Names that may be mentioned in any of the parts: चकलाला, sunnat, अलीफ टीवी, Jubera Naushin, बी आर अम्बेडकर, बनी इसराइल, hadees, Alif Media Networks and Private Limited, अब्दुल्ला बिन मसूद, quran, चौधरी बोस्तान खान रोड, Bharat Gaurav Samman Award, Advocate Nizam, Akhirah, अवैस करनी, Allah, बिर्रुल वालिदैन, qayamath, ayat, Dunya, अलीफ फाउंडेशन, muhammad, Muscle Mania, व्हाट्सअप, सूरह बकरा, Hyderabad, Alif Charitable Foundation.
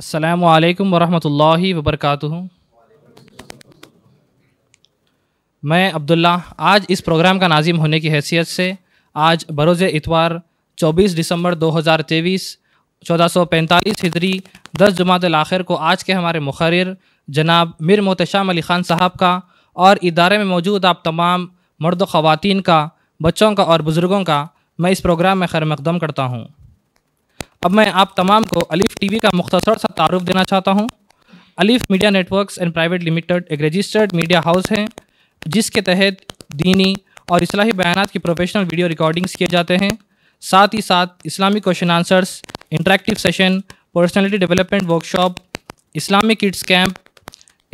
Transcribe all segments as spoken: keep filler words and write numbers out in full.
अस्सलामु अलैकुम वरहमतुल्लाहि वबरकातुहु। मैं अब्दुल्ला आज इस प्रोग्राम का नाजिम होने की हैसियत से आज बरोज़ इतवार चौबीस दिसंबर दो हज़ार तेईस चौदह सौ पैंतालीस हिजरी दस जुमातुल आखिर को आज के हमारे मुखरिर जनाब मीर मुहतशाम अली ख़ान साहब का और इदारे में मौजूद आप तमाम मर्द ख़वातीन का, बच्चों का और बुज़ुर्गों का मैं इस प्रोग्राम में खैर मकदम करता हूँ। अब मैं आप तमाम को अलीफ टीवी का मुख्तसर सा तारुफ देना चाहता हूँ। Alif media networks and private limited एक रजिस्टर्ड मीडिया हाउस है जिसके तहत दीनी और इस्लाही बयानात की प्रोफेशनल वीडियो रिकॉर्डिंग्स किए जाते हैं। साथ ही साथ इस्लामी question answers, interactive session, personality development workshop, इस्लामी किड्स कैंप,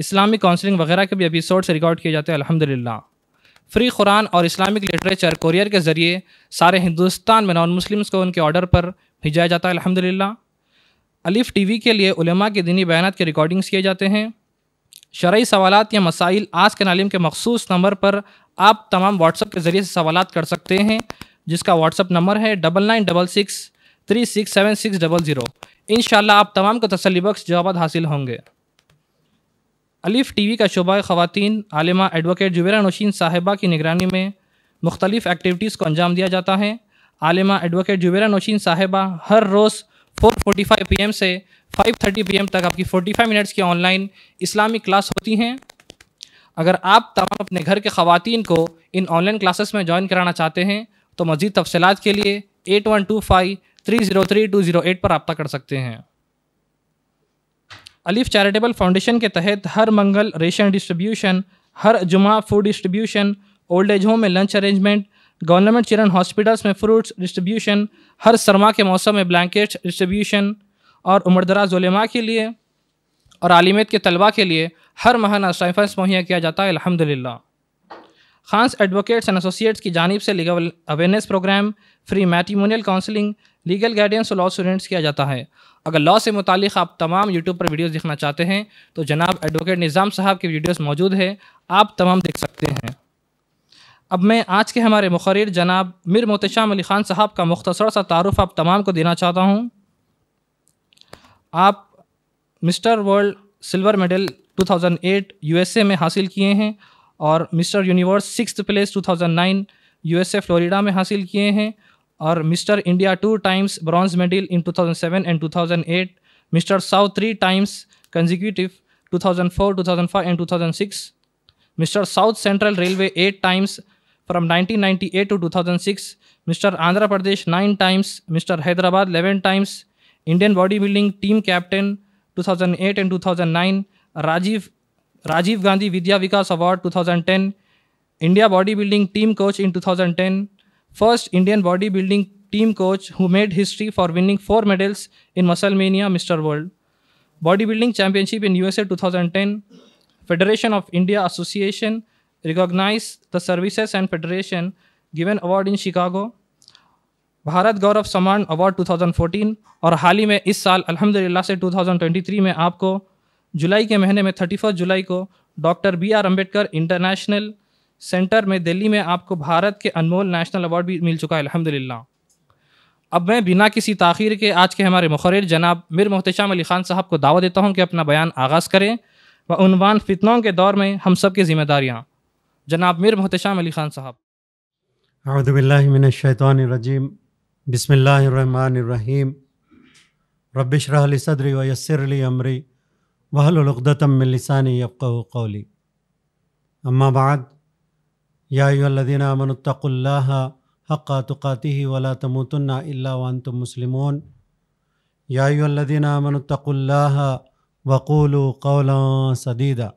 इस्लामी काउंसलिंग वगैरह के भी एपिसोड्स रिकॉर्ड किए जाते हैं। अल्हम्दुलिल्लाह फ्री कुरान और इस्लामिक लिटरेचर कोरियर के ज़रिए सारे हिंदुस्तान में नॉन मुस्लिम्स को उनके ऑर्डर पर भेजा जाता है। अल्हम्दुलिल्लाह अलीफ टीवी के लिए उलेमा के दीनी बयानात के रिकॉर्डिंग्स किए जाते हैं। शरई सवालात या मसाइल आज के नालिम के मखसूस नंबर पर आप तमाम व्हाट्सअप के ज़रिए से सवालात कर सकते हैं जिसका व्हाट्सअप नंबर है double nine double six three six seven six double zero. इंशाल्लाह आप तमाम को तसल्लीबख्श जवाब हासिल होंगे। अलीफ टीवी का शुबा ख़वातीन आलिमा एडवोकेट जुबेरा नौशीन साहिबा की निगरानी में मुख्तलिफ़ एक्टिविटीज़ को अंजाम दिया जाता है। आलिमा एडवोकेट जुबेरा नौशीन साहिबा हर रोज़ चार पैंतालीस पी एम से पाँच तीस पी एम तक आपकी पैंतालीस मिनट्स की ऑनलाइन इस्लामी क्लास होती हैं। अगर आप तमाम अपने घर के ख़वातीन को इन ऑनलाइन क्लासेस में ज्वाइन कराना चाहते हैं तो मज़ीद तफसीलात के लिए eight one two five three zero three two zero eight पर रब्ता कर सकते हैं। अलीफ चैरिटेबल फाउंडेशन के तहत हर मंगल रेशन डिस्ट्रीब्यूशन, हर जुमा food distribution, old age home में lunch arrangement, government children hospitals में फ्रूट्स डिस्ट्रीब्यूशन, हर सरमा के मौसम में ब्लैंकेट्स डिस्ट्रीब्यूशन और उम्रदराज उलेमा के लिए और आलिमियत के तलबा के लिए हर माहाना स्टाइफंस मुहैया किया जाता है। अल्हम्दुलिल्लाह खास एडवोकेट्स एंड एसोसिएट्स की जानिब से legal awareness programme, free matrimonial counselling, legal guidance और लॉ स्टूडेंट्स किया जाता है। अगर लॉ से मुतालिक आप तमाम यूट्यूब पर वीडियोस देखना चाहते हैं तो जनाब एडवोकेट निज़ाम साहब के वीडियोस मौजूद है, आप तमाम देख सकते हैं। अब मैं आज के हमारे मुखरिर जनाब मीर मुहतशाम अली ख़ान साहब का मुख्तसर सा तारुफ आप तमाम को देना चाहता हूँ। आप mister world silver medal two thousand eight U S A में हासिल किए हैं और mister Universe sixth place two thousand nine U S A Florida में हासिल किए हैं और mister India two times bronze medal in two thousand seven and two thousand eight, Mister South three times consecutive two thousand four, two thousand five and two thousand six, Mister south central Railway eight times from nineteen ninety eight to two thousand six, Mister Andhra Pradesh nine times, mister Hyderabad eleven times, Indian body building team captain two thousand eight and two thousand nine, Rajiv Rajiv Gandhi Vidya Vikas award two thousand ten, India body building team coach in two thousand ten, First Indian bodybuilding team coach who made history for winning four medals in Muscle Mania, Mister World, bodybuilding championship in U S A twenty ten, Federation of India Association recognized the services and federation, given award in Chicago, Bharat Gaurav Samman Award twenty fourteen और हाल ही में इस साल अल्हम्दुलिल्लाह से two thousand twenty three में आपको जुलाई के महीने में इकतीस जुलाई को doctor बी आर अम्बेडकर international centre में दिल्ली में आपको भारत के अनमोल नेशनल अवार्ड भी मिल चुका है। अल्हम्दुलिल्लाह अब मैं बिना किसी ताखीर के आज के हमारे मुखरिर जनाब मीर मुहतशाम अली ख़ान साहब को दावा देता हूं कि अपना बयान आगाज़ करें व उन्वान फितनों के दौर में हम सब की जिम्मेदारियां। जनाब मीर मुहतशाम अली ख़ान साहब। औज़ु बिल्लाहि मिनश शैतानिर रजीम, बिस्मिल्लाहिर रहमानिर रहीम, रब्बि इश्रह ली सदरी व यस्सिर ली अमरी वहलुल उक़दतम मिन लिसानी यफ़क़हू क़ौली, अम्मा बाद। या अय्युहल्लज़ीन आमनुत्तक़ुल्लाह हक़्क़ तुक़ातिही वला तमूतुन्ना इल्ला व अंतुम मुस्लिमून, या अय्युहल्लज़ीन आमनुत्तक़ुल्लाह वक़ूलू क़ौलन सदीदा।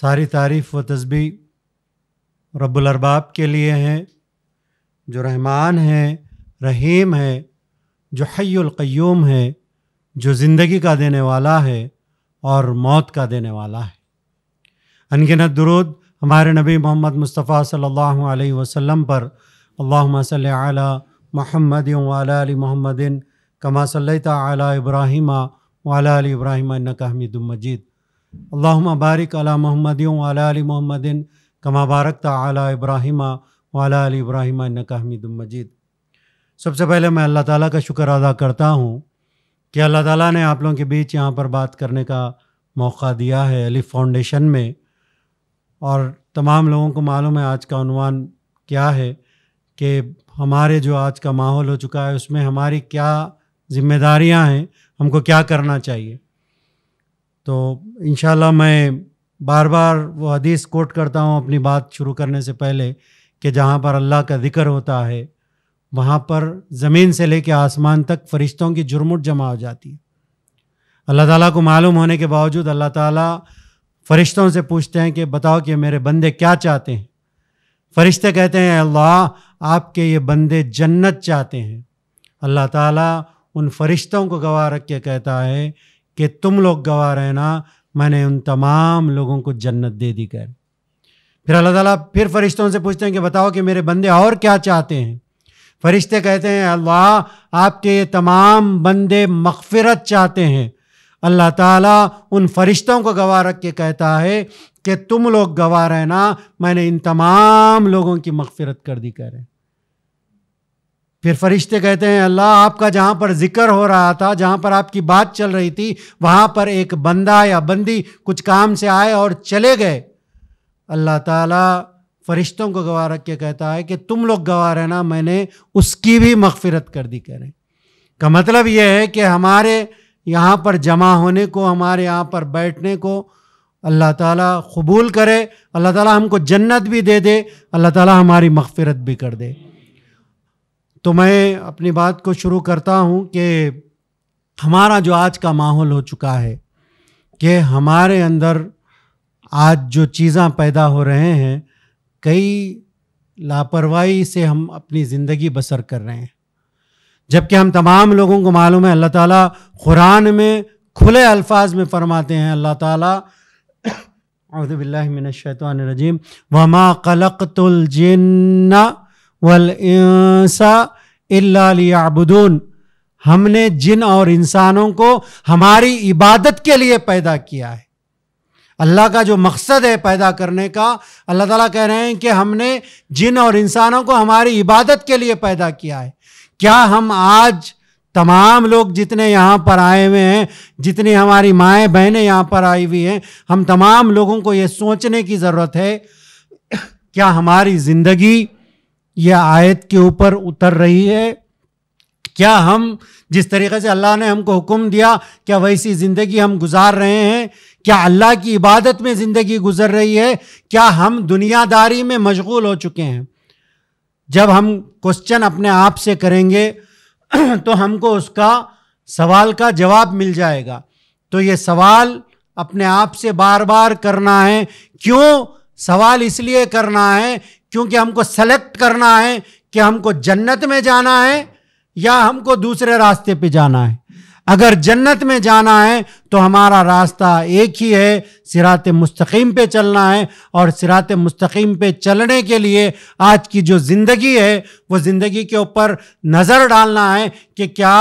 सारी तारीफ़ व तस्बीह रब्बुल अरबाब के लिए हैं जो रहमान है, रहीम है, जो हय्युल क़य्यूम है, जो ज़िंदगी का देने वाला है और मौत का देने वाला है। अनगिनत दुरूद हमारे नबी मोहम्मद मुस्तफ़ा सल्लल्लाहु अलैहि वसल्लम पर। अल्लाहुम्मा सल्लि अला मुहम्मदिन व अला आलि मुहम्मदिन कमा सल्लैता अला इब्राहीम व अला आलि इब्राहीम इन्नका हमीदुम मजीद, अल्लाहुम्मा बारिक अला मुहम्मदिन व अला आलि मुहम्मदिन कमा बारकता अला इब्राहीम व अला आलि इब्राहीम इन्नका हमीदुम मजीद। सबसे पहले मैं अल्लाह ताला का शुक्र अदा करता हूँ कि अल्लाह ताला ने आप लोगों के बीच यहाँ पर बात करने का मौका दिया है अलिफ फाउंडेशन में। और तमाम लोगों को मालूम है आज का उन्वान क्या है, कि हमारे जो आज का माहौल हो चुका है उसमें हमारी क्या जिम्मेदारियाँ हैं, हमको क्या करना चाहिए। तो इंशाल्लाह मैं बार बार वो हदीस कोट करता हूँ अपनी बात शुरू करने से पहले, कि जहाँ पर अल्लाह का ज़िक्र होता है वहाँ पर ज़मीन से लेकर आसमान तक फरिश्तों की जुरमुट जमा हो जाती है। अल्लाह ताला को मालूम होने के बावजूद अल्लाह ताला फरिश्तों से पूछते हैं कि बताओ कि मेरे बंदे क्या चाहते हैं। फरिश्ते कहते हैं अल्लाह आपके ये बंदे जन्नत चाहते हैं। अल्लाह ताला उन फरिश्तों को गवाह रख के कहता है कि तुम लोग गवाह रहना, मैंने उन तमाम लोगों को जन्नत दे दी। कर फिर अल्लाह ताला फिर फरिश्तों से पूछते हैं कि बताओ कि मेरे बंदे और क्या चाहते हैं। फरिश्ते कहते हैं अल्लाह आपके ये तमाम बंदे मग़फ़िरत चाहते हैं। अल्लाह ताला उन फरिश्तों को गवाह रख के कहता है कि तुम लोग गवाह रहना, मैंने इन तमाम लोगों की मग़फ़िरत कर दी। करें फिर फरिश्ते कहते हैं अल्लाह आपका जहाँ पर जिक्र हो रहा था, जहाँ पर आपकी बात चल रही थी, वहाँ पर एक बंदा या बंदी कुछ काम से आए और चले गए। अल्लाह ताला फरिश्तों को गवाह रख के कहता है कि तुम लोग गवाह रहना, मैंने उसकी भी मग़फ़िरत कर दी। करें का मतलब यह है कि हमारे यहाँ पर जमा होने को, हमारे यहाँ पर बैठने को अल्लाह ताला कबूल करे, अल्लाह ताला हमको जन्नत भी दे दे, अल्लाह ताला हमारी मग़फ़िरत भी कर दे। तो मैं अपनी बात को शुरू करता हूँ कि हमारा जो आज का माहौल हो चुका है, कि हमारे अंदर आज जो चीज़ें पैदा हो रहे हैं, कई लापरवाही से हम अपनी ज़िंदगी बसर कर रहे हैं, जबकि हम तमाम लोगों को मालूम है अल्लाह ताला कुरान में खुले अल्फाज में फरमाते हैं, अल्लाह ताला औज़ु बिल्लाहि मिनश शैतानिर रजीम वमा ख़लक़तुल जिन्न वल इंसा इल्ला लियअबुदून, हमने जिन और इंसानों को हमारी इबादत के लिए पैदा किया है। अल्लाह का जो मकसद है पैदा करने का, अल्लाह ताला कह रहे हैं कि हमने जिन और इंसानों को हमारी इबादत के लिए पैदा किया है। क्या हम आज तमाम लोग जितने यहाँ पर आए हुए हैं, जितनी हमारी माएँ बहनें यहाँ पर आई हुई हैं, हम तमाम लोगों को ये सोचने की ज़रूरत है, क्या हमारी ज़िंदगी यह आयत के ऊपर उतर रही है? क्या हम जिस तरीके से अल्लाह ने हमको हुक्म दिया, क्या वैसी ज़िंदगी हम गुजार रहे हैं? क्या अल्लाह की इबादत में ज़िंदगी गुजर रही है? क्या हम दुनियादारी में मशगूल हो चुके हैं? जब हम क्वेश्चन अपने आप से करेंगे तो हमको उसका सवाल का जवाब मिल जाएगा। तो ये सवाल अपने आप से बार बार करना है। क्यों सवाल इसलिए करना है क्योंकि हमको सेलेक्ट करना है कि हमको जन्नत में जाना है या हमको दूसरे रास्ते पे जाना है। अगर जन्नत में जाना है तो हमारा रास्ता एक ही है, सिरात मुस्तकीम पे चलना है। और सिरात मुस्तकीम पे चलने के लिए आज की जो ज़िंदगी है, वो ज़िंदगी के ऊपर नज़र डालना है कि क्या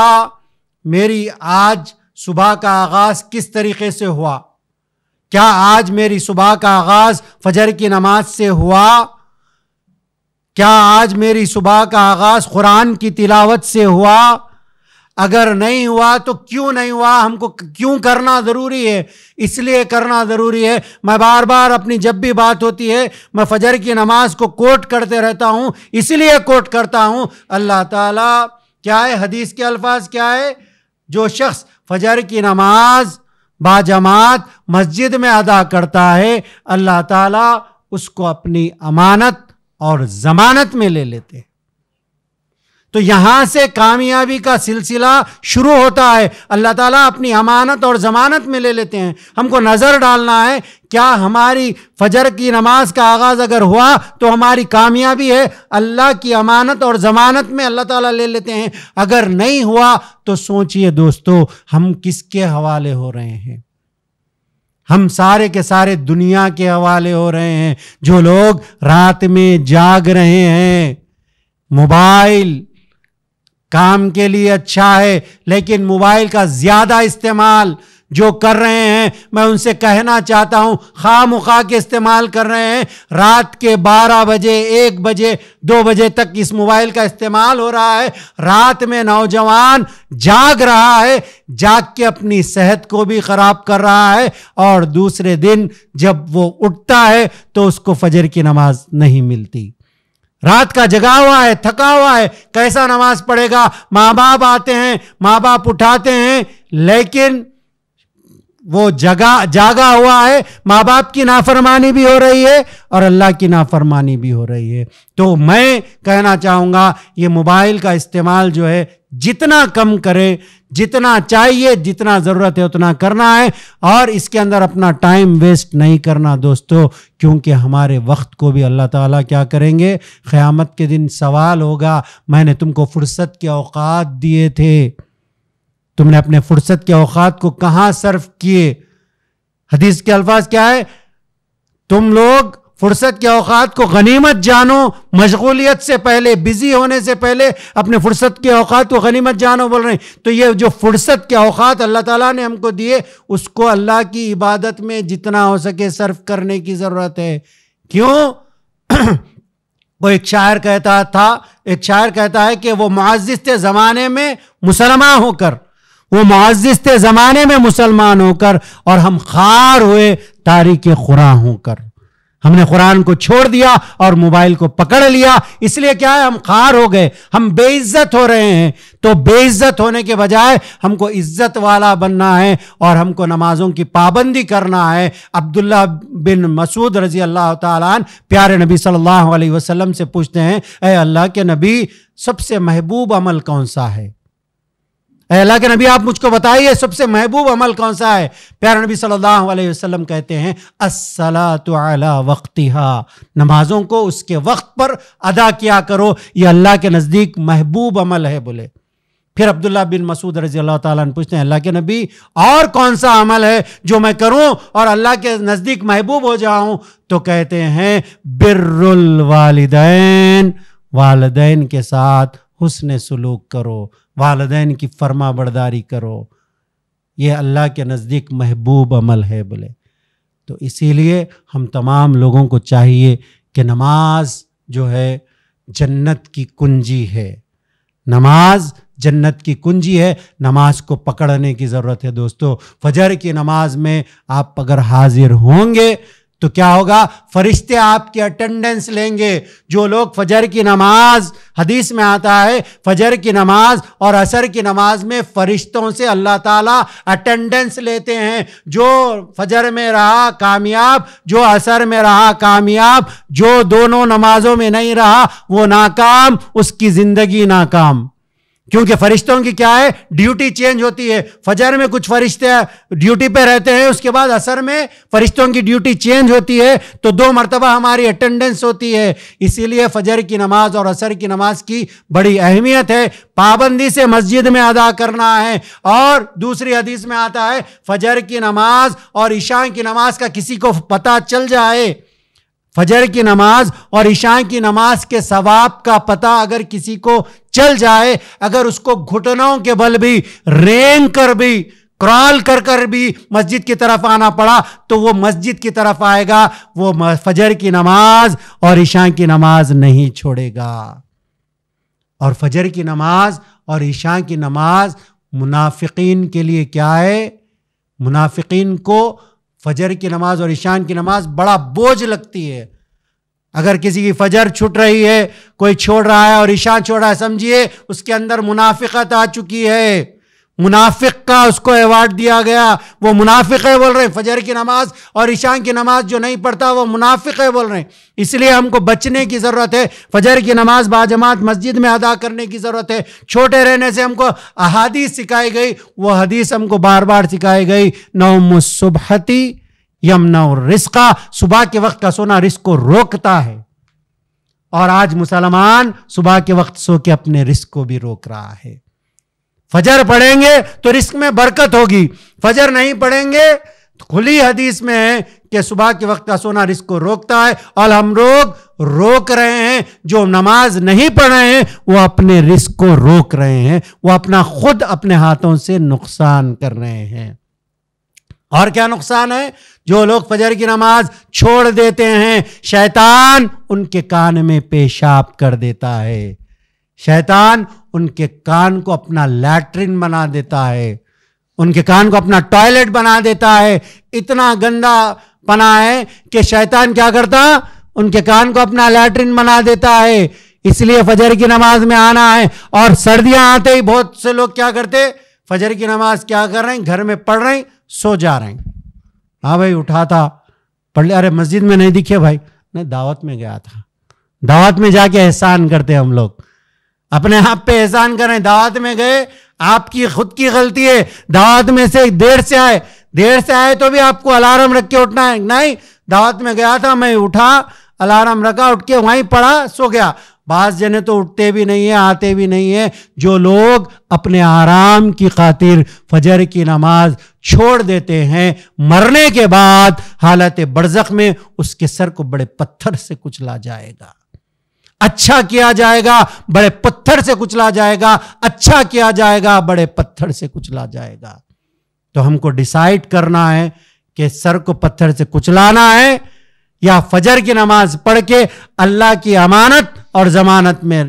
मेरी आज सुबह का आगाज़ किस तरीके से हुआ, क्या आज मेरी सुबह का आगाज़ फजर की नमाज से हुआ, क्या आज मेरी सुबह का आगाज़ कुरान की तिलावत से हुआ। अगर नहीं हुआ तो क्यों नहीं हुआ, हमको क्यों करना ज़रूरी है? इसलिए करना ज़रूरी है। मैं बार बार अपनी जब भी बात होती है, मैं फजर की नमाज को कोट करते रहता हूँ, इसलिए कोट करता हूँ। अल्लाह ताला क्या है, हदीस के अल्फाज क्या है, जो शख्स फजर की नमाज बाजमात मस्जिद में अदा करता है, अल्लाह ताला उसको अपनी अमानत और ज़मानत में ले लेते हैं। तो यहाँ से कामयाबी का सिलसिला शुरू होता है। अल्लाह ताला अपनी अमानत और ज़मानत में ले लेते हैं। हमको नज़र डालना है क्या हमारी फजर की नमाज का आगाज़ अगर हुआ तो हमारी कामयाबी है, अल्लाह की अमानत और ज़मानत में अल्लाह ताला ले लेते हैं। अगर नहीं हुआ तो सोचिए दोस्तों, हम किसके हवाले हो रहे हैं? हम सारे के सारे दुनिया के हवाले हो रहे हैं। जो लोग रात में जाग रहे हैं, मोबाइल काम के लिए अच्छा है लेकिन मोबाइल का ज़्यादा इस्तेमाल जो कर रहे हैं, मैं उनसे कहना चाहता हूं, खामखा के इस्तेमाल कर रहे हैं। रात के बारह बजे, एक बजे, दो बजे तक इस मोबाइल का इस्तेमाल हो रहा है। रात में नौजवान जाग रहा है, जाग के अपनी सेहत को भी ख़राब कर रहा है, और दूसरे दिन जब वो उठता है तो उसको फजर की नमाज नहीं मिलती। रात का जगा हुआ है, थका हुआ है, कैसा नमाज पढ़ेगा? माँ बाप आते हैं, माँ बाप उठाते हैं, लेकिन वो जगा जागा हुआ है, माँ बाप की नाफरमानी भी हो रही है और अल्लाह की नाफरमानी भी हो रही है। तो मैं कहना चाहूँगा, ये मोबाइल का इस्तेमाल जो है जितना कम करें, जितना चाहिए, जितना ज़रूरत है उतना करना है, और इसके अंदर अपना टाइम वेस्ट नहीं करना दोस्तों, क्योंकि हमारे वक्त को भी अल्लाह ताला क्या करेंगे, क़यामत के दिन सवाल होगा, मैंने तुमको फुर्सत के औकात दिए थे, तुमने अपने फुर्सत के औकात को कहाँ सर्फ किए। हदीस के अल्फाज क्या है, तुम लोग फुर्सत के औकात को गनीमत जानो, मशगूलियत से पहले, बिजी होने से पहले अपने फुर्सत के औकात को गनीमत जानो बोल रहे हैं। तो ये जो फुर्सत के औकात अल्लाह ताला ने हमको दिए, उसको अल्लाह की इबादत में जितना हो सके सर्फ करने की ज़रूरत है। क्यों? वो एक शायर कहता था, एक शायर कहता है कि वो मुअज़्ज़िज़ थे ज़माने में मुसलमान होकर, वो मुअज़्ज़िज़ थे ज़माने में मुसलमान होकर, और हम खार हुए तारीख़ ख़ुरा होकर। हमने कुरान को छोड़ दिया और मोबाइल को पकड़ लिया, इसलिए क्या है, हम खार हो गए, हम बेइज्जत हो रहे हैं। तो बेइज्जत होने के बजाय हमको इज्जत वाला बनना है और हमको नमाजों की पाबंदी करना है। अब्दुल्ला बिन मसूद रजी अल्लाह तआला अन्हु प्यारे नबी सल्लल्लाहु अलैहि वसल्लम से पूछते हैं, ऐ अल्लाह के नबी, सबसे महबूब अमल कौन सा है? ऐ अल्लाह के नबी, आप मुझको बताइए सबसे महबूब अमल कौन सा है? प्यारे नबी सल्लल्लाहु अलैहि वसल्लम कहते हैं, अस्सलातु अला वक्तिहा, नमाजों को उसके वक्त पर अदा किया करो, ये अल्लाह के नज़दीक महबूब अमल है बोले। फिर अब्दुल्ला बिन मसूद रजी अल्लाह ताला अन्हु पूछते हैं, अल्लाह के नबी, और कौन सा अमल है जो मैं करूं और अल्लाह के नज़दीक महबूब हो जाऊं? तो कहते हैं, बिर्रुल वालिदैन, वालिदैन के साथ हुस्न सुलूक करो, वालिदैन की फर्मा बरदारी करो, ये अल्लाह के नज़दीक महबूब अमल है बोले। तो इसीलिए हम तमाम लोगों को चाहिए कि नमाज जो है जन्नत की कुंजी है, नमाज जन्नत की कुंजी है, नमाज को पकड़ने की ज़रूरत है दोस्तों। फजर की नमाज में आप अगर हाजिर होंगे तो क्या होगा, फरिश्ते आपकी अटेंडेंस लेंगे। जो लोग फजर की नमाज, हदीस में आता है, फजर की नमाज और असर की नमाज में फरिश्तों से अल्लाह ताला अटेंडेंस लेते हैं। जो फजर में रहा कामयाब, जो असर में रहा कामयाब, जो दोनों नमाजों में नहीं रहा वो नाकाम, उसकी ज़िंदगी नाकाम, क्योंकि फरिश्तों की क्या है, ड्यूटी चेंज होती है। फजर में कुछ फरिश्ते ड्यूटी पे रहते हैं, उसके बाद असर में फरिश्तों की ड्यूटी चेंज होती है, तो दो मरतबा हमारी अटेंडेंस होती है। इसीलिए फजर की नमाज और असर की नमाज की बड़ी अहमियत है, पाबंदी से मस्जिद में अदा करना है। और दूसरी हदीस में आता है, फजर की नमाज और ईशा की नमाज का किसी को पता चल जाए, फजर की नमाज और ईशा की नमाज के सवाब का पता अगर किसी को चल जाए, अगर उसको घुटनों के बल भी, रेंग कर भी, क्रॉल कर कर भी मस्जिद की तरफ आना पड़ा, तो वो मस्जिद की तरफ आएगा, वो फजर की नमाज और ईशा की नमाज नहीं छोड़ेगा। और फजर की नमाज और ईशा की नमाज मुनाफिकीन के लिए क्या है, मुनाफिकीन को फजर की नमाज और ईशान की नमाज बड़ा बोझ लगती है। अगर किसी की फजर छूट रही है, कोई छोड़ रहा है और ईशान छोड़ रहा है, समझिए उसके अंदर मुनाफिकत आ चुकी है, मुनाफिक का उसको अवार्ड दिया गया, वो मुनाफिक है बोल रहे। फजर की नमाज और ईशान की नमाज जो नहीं पढ़ता वो मुनाफिक है बोल रहे। इसलिए हमको बचने की ज़रूरत है, फजर की नमाज बाजमात मस्जिद में अदा करने की ज़रूरत है। छोटे रहने से हमको अहादीस सिखाई गई, वो हदीस हमको बार बार सिखाई गई, नौम सुबहती यमना रिस्का, सुबह के वक्त का सोना रिस्क को रोकता है। और आज मुसलमान सुबह के वक्त सो के अपने रिस्क को भी रोक रहा है। फजर पढ़ेंगे तो रिस्क में बरकत होगी, फजर नहीं पढ़ेंगे तो खुली हदीस में है कि सुबह के वक्त का सोना रिस्क को रोकता है। और हम लोग रोक रहे हैं, जो नमाज नहीं पढ़ रहे हैं वो अपने रिस्क को रोक रहे हैं, वो अपना खुद अपने हाथों से नुकसान कर रहे हैं। और क्या नुकसान है? जो लोग फजर की नमाज छोड़ देते हैं शैतान उनके कान में पेशाब कर देता है, शैतान उनके कान को अपना लैट्रिन बना देता है, उनके कान को अपना टॉयलेट बना देता है। इतना गंदा पना है कि शैतान क्या करता, उनके कान को अपना लैट्रिन बना देता है। इसलिए फजर की नमाज में आना है। और सर्दियां आते ही बहुत से लोग क्या करते, फजर की नमाज क्या कर रहे हैं, घर में पढ़ रहे हैं, सो जा रहे हैं। हाँ भाई उठा था पढ़ लिया, अरे मस्जिद में नहीं दिखे भाई, नहीं दावत में गया था। दावत में जाके एहसान करते हम लोग, अपने आप पे एहसान करें। दावत में गए, आपकी खुद की गलती है। दावत में से देर से आए, देर से आए तो भी आपको अलार्म रख के उठना है, नहीं दावत में गया था मैं, उठा अलार्म रखा, उठ के वहीं पड़ा, सो गया। बास जने तो उठते भी नहीं है, आते भी नहीं है। जो लोग अपने आराम की खातिर फजर की नमाज छोड़ देते हैं, मरने के बाद हालत बरज़ख में उसके सर को बड़े पत्थर से कुचला जाएगा। अच्छा किया जाएगा, बड़े पत्थर से कुचला जाएगा, अच्छा किया जाएगा, बड़े पत्थर से कुचला जाएगा। तो हमको डिसाइड करना है कि सर को पत्थर से कुचलाना है या फजर की नमाज पढ़ के अल्लाह की अमानत और जमानत में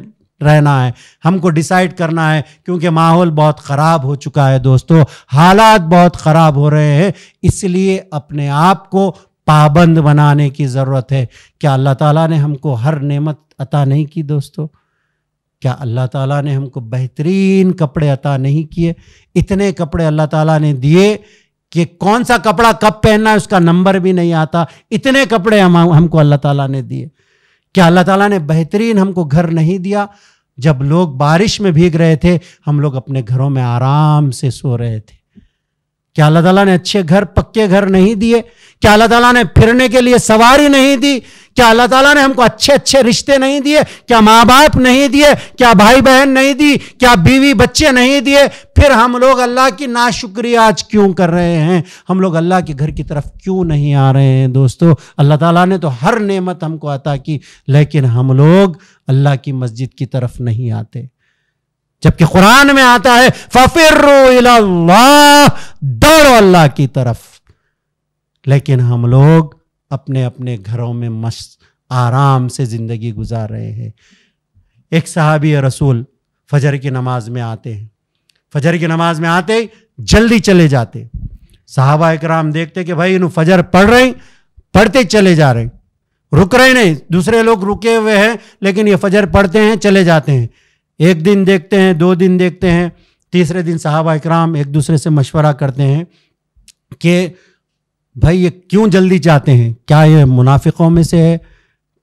रहना है। हमको डिसाइड करना है, क्योंकि माहौल बहुत ख़राब हो चुका है दोस्तों, हालात बहुत ख़राब हो रहे हैं। इसलिए अपने आप को पाबंद बनाने की ज़रूरत है। क्या अल्लाह ताला ने हमको हर नेमत अता नहीं की दोस्तों? क्या अल्लाह ताला ने हमको बेहतरीन कपड़े अता नहीं किए? इतने कपड़े अल्लाह ताला ने दिए कि कौन सा कपड़ा कब पहनना है उसका नंबर भी नहीं आता। इतने कपड़े हम हमको अल्लाह ताला ने दिए। क्या अल्लाह ताला ने बेहतरीन हमको घर नहीं दिया? जब लोग बारिश में भीग रहे थे, हम लोग अपने घरों में आराम से सो रहे थे। क्या अल्लाह ताला ने अच्छे घर, पक्के घर नहीं दिए? क्या अल्लाह ताला ने फिरने के लिए सवारी नहीं दी? क्या अल्लाह ताला ने हमको अच्छे अच्छे रिश्ते नहीं दिए? क्या माँ बाप नहीं दिए? क्या भाई बहन नहीं दी? क्या बीवी बच्चे नहीं दिए? फिर हम लोग अल्लाह की नाशुक्रिया आज क्यों कर रहे हैं? हम लोग अल्लाह के घर की तरफ क्यों नहीं आ रहे हैं दोस्तों? अल्लाह ताला ने तो हर नेमत हमको अता की, लेकिन हम लोग अल्लाह की मस्जिद की तरफ नहीं आते। जबकि कुरान में आता है फफिर्रू इलल्लाह, दौड़ो अल्लाह की तरफ। लेकिन हम लोग अपने अपने घरों में मस्त आराम से ज़िंदगी गुजार रहे हैं। एक सहाबी रसूल फजर की नमाज में आते हैं, फजर की नमाज में आते ही जल्दी चले जाते। सहाबा इकराम देखते कि भाई इन फजर पढ़ रहे, पढ़ते चले जा रहे, रुक रहे नहीं। दूसरे लोग रुके हुए हैं लेकिन ये फजर पढ़ते हैं, चले जाते हैं। एक दिन देखते हैं, दो दिन देखते हैं, तीसरे दिन सहाबा इकराम एक दूसरे से मशवरा करते हैं कि भाई ये क्यों जल्दी जाते हैं? क्या ये मुनाफिकों में से है?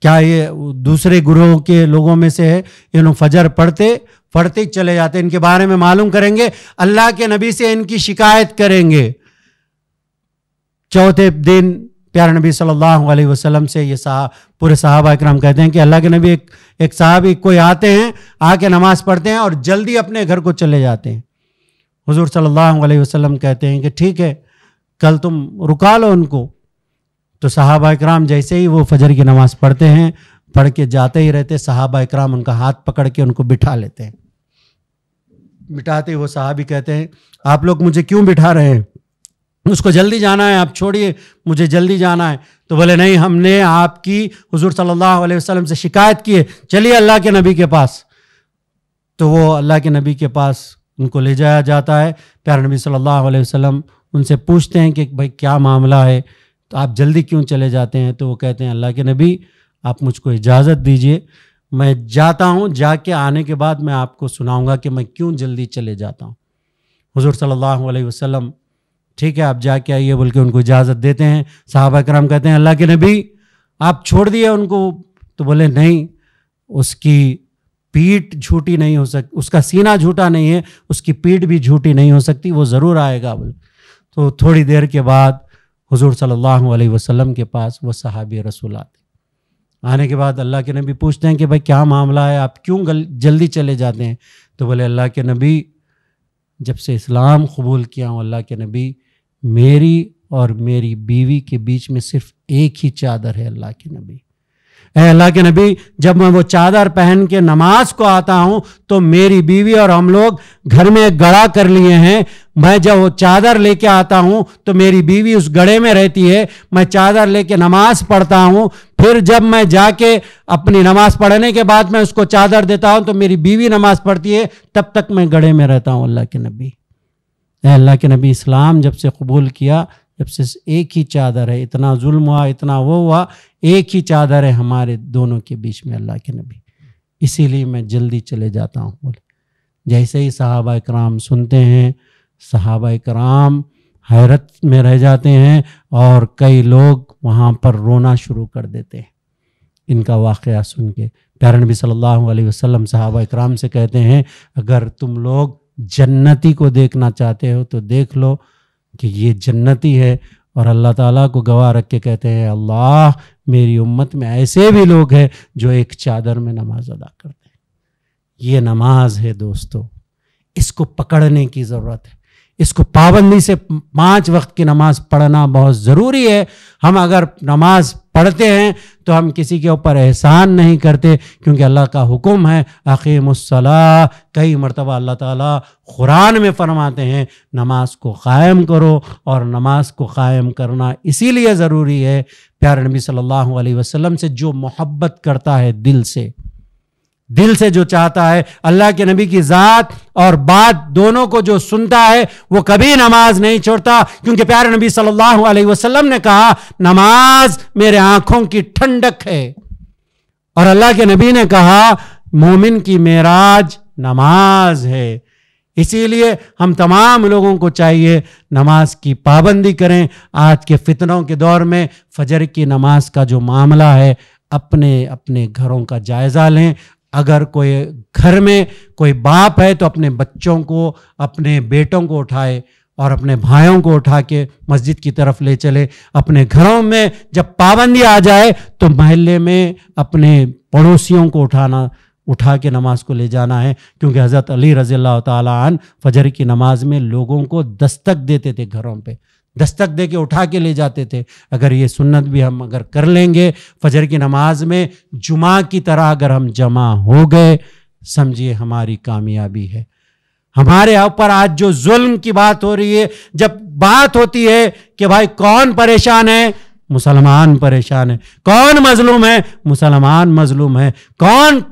क्या ये दूसरे गुरों के लोगों में से है? इन्हों फजर पढ़ते पढ़ते ही चले जाते हैं। इनके बारे में मालूम करेंगे, अल्लाह के नबी से इनकी शिकायत करेंगे। चौथे दिन प्यारे नबी सल्लल्लाहु अलैहि वसल्लम से ये साहब पूरे सहाबा इकराम कहते हैं कि अल्लाह के नबी, एक एक साहबी कोई आते हैं, आके नमाज पढ़ते हैं और जल्दी अपने घर को चले जाते हैं। हुजूर सल्लल्लाहु अलैहि वसल्लम कहते हैं कि ठीक है, कल तुम रुका लो उनको। तो सहाबा इकराम जैसे ही वो फजर की नमाज पढ़ते हैं, पढ़ के जाते ही रहते, सहाबा इकराम उनका हाथ पकड़ के उनको बिठा लेते हैं। बिठाते ही वो सहाबी कहते हैं आप लोग मुझे क्यों बिठा रहे हैं? उसको जल्दी जाना है, आप छोड़िए, मुझे जल्दी जाना है। तो बोले नहीं, हमने आपकी हुजूर सल्लल्लाहु अलैहि वसल्लम से शिकायत की है, चलिए अल्लाह के नबी के पास। तो वो अल्लाह के नबी के पास उनको ले जाया जाता है। प्यारे नबी सल्लल्लाहु अलैहि वसल्लम उनसे पूछते हैं कि भाई क्या मामला है, तो आप जल्दी क्यों चले जाते हैं? तो वो कहते हैं अल्लाह के नबी आप मुझको इजाज़त दीजिए, मैं जाता हूँ, जाके आने के बाद मैं आपको सुनाऊँगा कि मैं क्यों जल्दी चले जाता हूँ। हुजूर सल्लल्लाहु अलैहि वसल्लम ठीक है आप जाके आइए बोल के उनको इजाज़त देते हैं। सहाबा करम कहते हैं अल्लाह के नबी आप छोड़ दिए उनको? तो बोले नहीं, उसकी पीठ झूठी नहीं हो सकती, उसका सीना झूठा नहीं है, उसकी पीठ भी झूठी नहीं हो सकती, वो ज़रूर आएगा। बोल तो थोड़ी देर के बाद हुजूर सल्लल्लाहु अलैहि वसल्लम के पास वो सहाबी रसूल आते। आने के बाद अल्लाह के नबी पूछते हैं कि भाई क्या मामला है, आप क्यों जल्दी चले जाते हैं? तो बोले अल्लाह के नबी जब से इस्लाम कबूल किया हूँ अल्लाह के नबी, मेरी और मेरी बीवी के बीच में सिर्फ एक ही चादर है अल्लाह के नबी। ऐ अल्लाह के नबी जब मैं वो चादर पहन के नमाज को आता हूँ तो मेरी बीवी और हम लोग घर में गड़ा कर लिए हैं, मैं जब वो चादर लेके आता हूँ तो मेरी बीवी उस गड़े में रहती है, मैं चादर लेके नमाज पढ़ता हूँ, फिर जब मैं जाके अपनी नमाज पढ़ने के बाद मैं उसको चादर देता हूँ तो मेरी बीवी नमाज पढ़ती है, तब तक मैं गड़े में रहता हूँ। अल्लाह के नबी, अल्लाह के नबी, इस्लाम जब से कबूल किया जब से एक ही चादर है, इतना जुल्म हुआ, इतना वो हुआ, एक ही चादर है हमारे दोनों के बीच में अल्लाह के नबी, इसीलिए मैं जल्दी चले जाता हूँ। बोले जैसे ही सहाबा कराम सुनते हैं, सहाबा कराम हैरत में रह जाते हैं और कई लोग वहाँ पर रोना शुरू कर देते हैं। इनका वाक़या सुन के प्यारे नबी सल्लल्लाहु अलैहि वसल्लम सहाबा कराम से कहते हैं, अगर तुम लोग जन्नती को देखना चाहते हो तो देख लो कि ये जन्नती है। और अल्लाह ताला को गवाह रख के कहते हैं, अल्लाह मेरी उम्मत में ऐसे भी लोग हैं जो एक चादर में नमाज अदा करते हैं। ये नमाज है दोस्तों, इसको पकड़ने की ज़रूरत है, इसको पाबंदी से पाँच वक्त की नमाज पढ़ना बहुत ज़रूरी है। हम अगर नमाज पढ़ते हैं तो हम किसी के ऊपर एहसान नहीं करते, क्योंकि अल्लाह का हुक्म है अक़ीमुस्सलाह। कई मरतबा अल्लाह ताला कुरान में फरमाते हैं नमाज को कायम करो, और नमाज को कायम करना इसीलिए ज़रूरी है। प्यारे नबी सल्लल्लाहु अलैहि वसल्लम से जो मोहब्बत करता है दिल से, दिल से जो चाहता है, अल्लाह के नबी की ज़ात और बात दोनों को जो सुनता है, वो कभी नमाज नहीं छोड़ता, क्योंकि प्यारे नबी सल्लल्लाहु अलैहि वसल्लम ने कहा नमाज मेरे आँखों की ठंडक है, और अल्लाह के नबी ने कहा मोमिन की मेराज नमाज है। इसीलिए हम तमाम लोगों को चाहिए नमाज की पाबंदी करें। आज के फितनों के दौर में फजर की नमाज का जो मामला है, अपने अपने घरों का जायज़ा लें। अगर कोई घर में कोई बाप है तो अपने बच्चों को, अपने बेटों को उठाए और अपने भाइयों को उठा के मस्जिद की तरफ ले चले। अपने घरों में जब पाबंदी आ जाए तो महल्ले में अपने पड़ोसियों को उठाना, उठा के नमाज को ले जाना है, क्योंकि हज़रत अली रज़ी अल्लाह ताला अन्हु फजर की नमाज में लोगों को दस्तक देते थे, घरों पे दस्तक दे के उठा के ले जाते थे। अगर ये सुन्नत भी हम अगर कर लेंगे, फजर की नमाज में जुमा की तरह अगर हम जमा हो गए, समझिए हमारी कामयाबी है। हमारे ऊपर आज जो जुल्म की बात हो रही है, जब बात होती है कि भाई कौन परेशान है, मुसलमान परेशान है, कौन मजलूम है, मुसलमान मजलूम है, कौन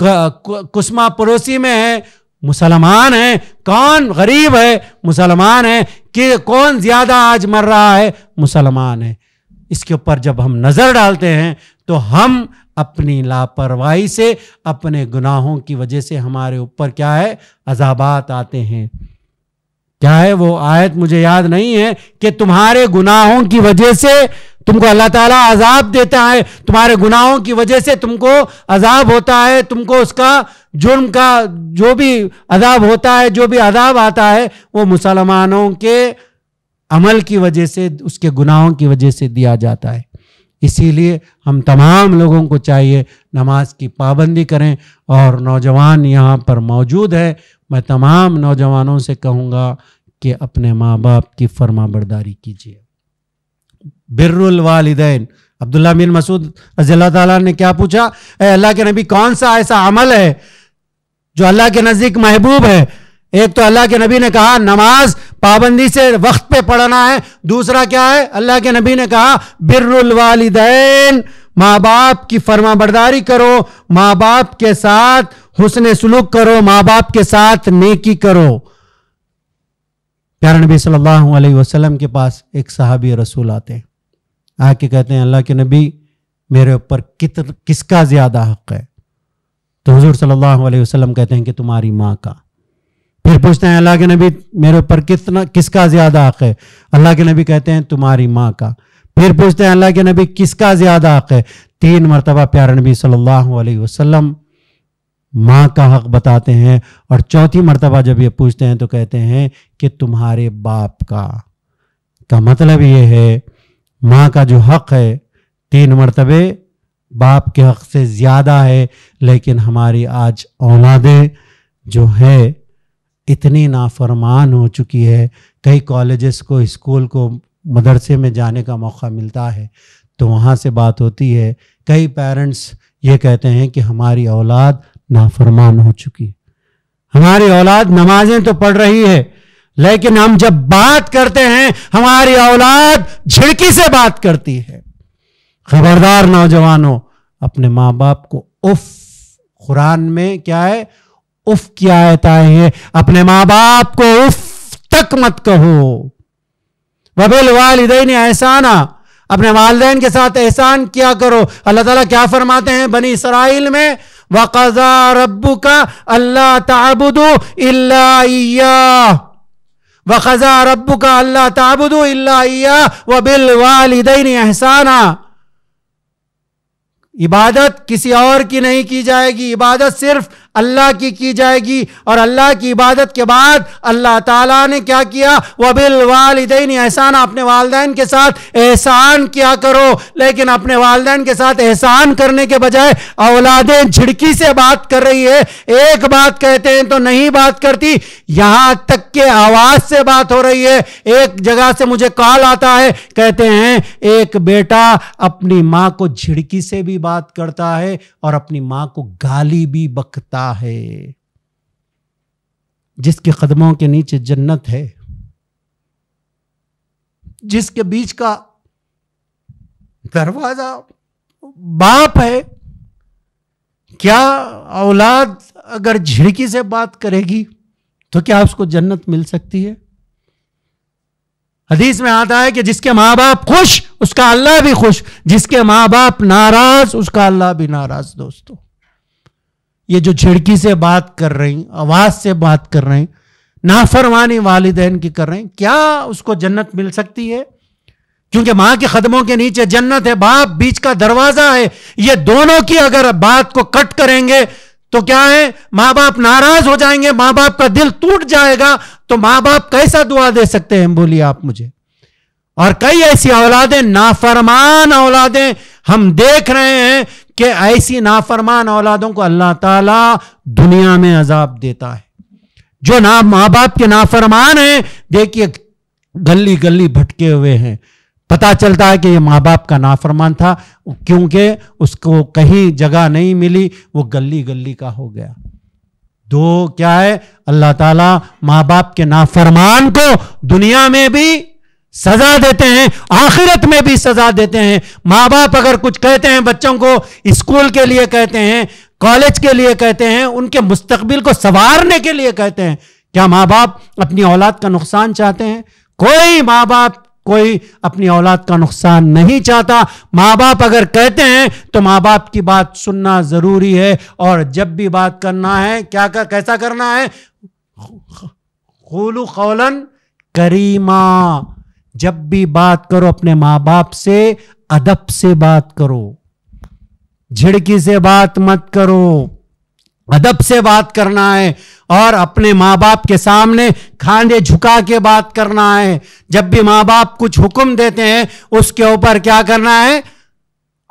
कुस्मा पड़ोसी में है, मुसलमान है, कौन गरीब है, मुसलमान है, कि कौन ज़्यादा आज मर रहा है, मुसलमान है। इसके ऊपर जब हम नज़र डालते हैं तो हम अपनी लापरवाही से, अपने गुनाहों की वजह से हमारे ऊपर क्या है, अजाबात आते हैं। क्या है वो आयत, मुझे याद नहीं है, कि तुम्हारे गुनाहों की वजह से तुमको अल्लाह ताला अजाब देता है, तुम्हारे गुनाहों की वजह से तुमको अजाब होता है, तुमको उसका जुर्म का जो भी अजाब होता है, जो भी अजाब आता है, वो मुसलमानों के अमल की वजह से, उसके गुनाहों की वजह से दिया जाता है। इसीलिए हम तमाम लोगों को चाहिए नमाज की पाबंदी करें। और नौजवान यहाँ पर मौजूद है, मैं तमाम नौजवानों से कहूँगा कि अपने माँ बाप की फरमाबरदारी कीजिए। बिर्रुल वालिदैन, अब्दुल्लाह बिन मसूद रज़ी अल्लाह ताला ने क्या पूछा, ए अल्लाह के नबी कौन सा ऐसा अमल है जो अल्लाह के नज़दीक महबूब है? एक तो अल्लाह के नबी ने कहा नमाज पाबंदी से वक्त पे पढ़ना है, दूसरा क्या है, अल्लाह के नबी ने कहा बिर्रुल वालिदैन, माँ बाप की फरमाबरदारी करो, माँ बाप के साथ हुस्न सुलूक करो, माँ बाप के साथ नेकी करो। प्यारे नबी सल्लल्लाहु अलैहि वसल्लम के पास एक सहाबी रसूल आते हैं, आके कहते हैं अल्लाह के नबी मेरे ऊपर कित किसका ज़्यादा हक़ है? तो हुजूर सल्लल्लाहु अलैहि वसल्लम कहते हैं कि तुम्हारी माँ का। फिर पूछते हैं अल्लाह के नबी मेरे ऊपर कितना किसका ज़्यादा हक़ है? अल्लाह के नबी कहते हैं तुम्हारी माँ का। फिर पूछते हैं अल्लाह के नबी किसका ज़्यादा हक़ है? तीन मरतबा प्यारे नबी सल्लल्लाहु अलैहि वसल्लम माँ का हक़ बताते हैं, और चौथी मरतबा जब ये पूछते हैं तो कहते हैं कि तुम्हारे बाप का। का मतलब ये है माँ का जो हक़ है तीन मरतबे बाप के हक़ से ज़्यादा है, लेकिन हमारी आज औलादें जो है इतनी नाफरमान हो चुकी है। कई कॉलेजेस को, स्कूल को, मदरसे में जाने का मौका मिलता है तो वहाँ से बात होती है, कई पेरेंट्स ये कहते हैं कि हमारी औलाद नाफरमान हो चुकी है, हमारी औलाद नमाजें तो पढ़ रही है लेकिन हम जब बात करते हैं हमारी औलाद झिड़की से बात करती है। खबरदार नौजवानों, अपने माँ बाप को उफ, कुरान में क्या है, उफ की आयत आई है, अपने माँ बाप को उफ तक मत कहो। वबिल वालिदैन एहसाना, अपने वालिदैन के साथ एहसान किया करो। अल्लाह ताला क्या फरमाते हैं बनी इसराइल में, वक़ज़ा रब्बुका अल्ला ताबुदू इल्ला इय्याह, वक़ज़ा रब्बुका अल्ला ताबुदू इल्ला इय्याह वबिल वालिदैन एहसाना। इबादत किसी और की नहीं की जाएगी, इबादत सिर्फ अल्लाह की की जाएगी। और अल्लाह की इबादत के बाद अल्लाह ताला ने क्या किया, वबिल वालिदैन एहसाना, अपने वालिदैन के साथ एहसान किया करो। लेकिन अपने वालिदैन के साथ एहसान करने के बजाय औलादें झिड़की से बात कर रही है, एक बात कहते हैं तो नहीं बात करती, यहां तक के आवाज से बात हो रही है। एक जगह से मुझे कॉल आता है, कहते हैं एक बेटा अपनी माँ को झिड़की से भी बात करता है और अपनी माँ को गाली भी बकता है। जिसके कदमों के नीचे जन्नत है, जिसके बीच का दरवाजा बाप है, क्या औलाद अगर झिड़की से बात करेगी तो क्या उसको जन्नत मिल सकती है? हदीस में आता है कि जिसके माँ बाप खुश उसका अल्लाह भी खुश, जिसके माँ बाप नाराज उसका अल्लाह भी नाराज। दोस्तों, ये जो झिड़की से बात कर रही, आवाज से बात कर रही, नाफरमानी वालिदैन की कर रही, क्या उसको जन्नत मिल सकती है? क्योंकि माँ के कदमों के नीचे जन्नत है, बाप बीच का दरवाजा है। ये दोनों की अगर बात को कट करेंगे तो क्या है, माँ बाप नाराज हो जाएंगे, माँ बाप का दिल टूट जाएगा। तो माँ बाप कैसा दुआ दे सकते हैं, बोलिए आप मुझे। और कई ऐसी औलादें, नाफरमान औलादें हम देख रहे हैं कि ऐसी नाफरमान औलादों को अल्लाह ताला दुनिया में अजाब देता है। जो ना माँ बाप के नाफरमान हैं, देखिए गली गली भटके हुए हैं। पता चलता है कि ये माँ बाप का नाफरमान था, क्योंकि उसको कहीं जगह नहीं मिली, वो गली गली का हो गया। तो क्या है, अल्लाह ताला माँ बाप के नाफरमान को दुनिया में भी सजा देते हैं, आखिरत में भी सजा देते हैं। माँ बाप अगर कुछ कहते हैं बच्चों को, स्कूल के लिए कहते हैं, कॉलेज के लिए कहते हैं, उनके मुस्तकबिल को संवारने के लिए कहते हैं, क्या माँ बाप अपनी औलाद का नुकसान चाहते हैं? कोई माँ बाप कोई अपनी औलाद का नुकसान नहीं चाहता। माँ बाप अगर कहते हैं तो माँ बाप की बात सुनना ज़रूरी है। और जब भी बात करना है, क्या कर कैसा करना है, क़ूलू क़ौलन करीमा, जब भी बात करो अपने माँ बाप से अदब से बात करो, झिड़की से बात मत करो, अदब से बात करना है। और अपने माँ बाप के सामने खांधे झुका के बात करना है। जब भी माँ बाप कुछ हुक्म देते हैं उसके ऊपर क्या करना है,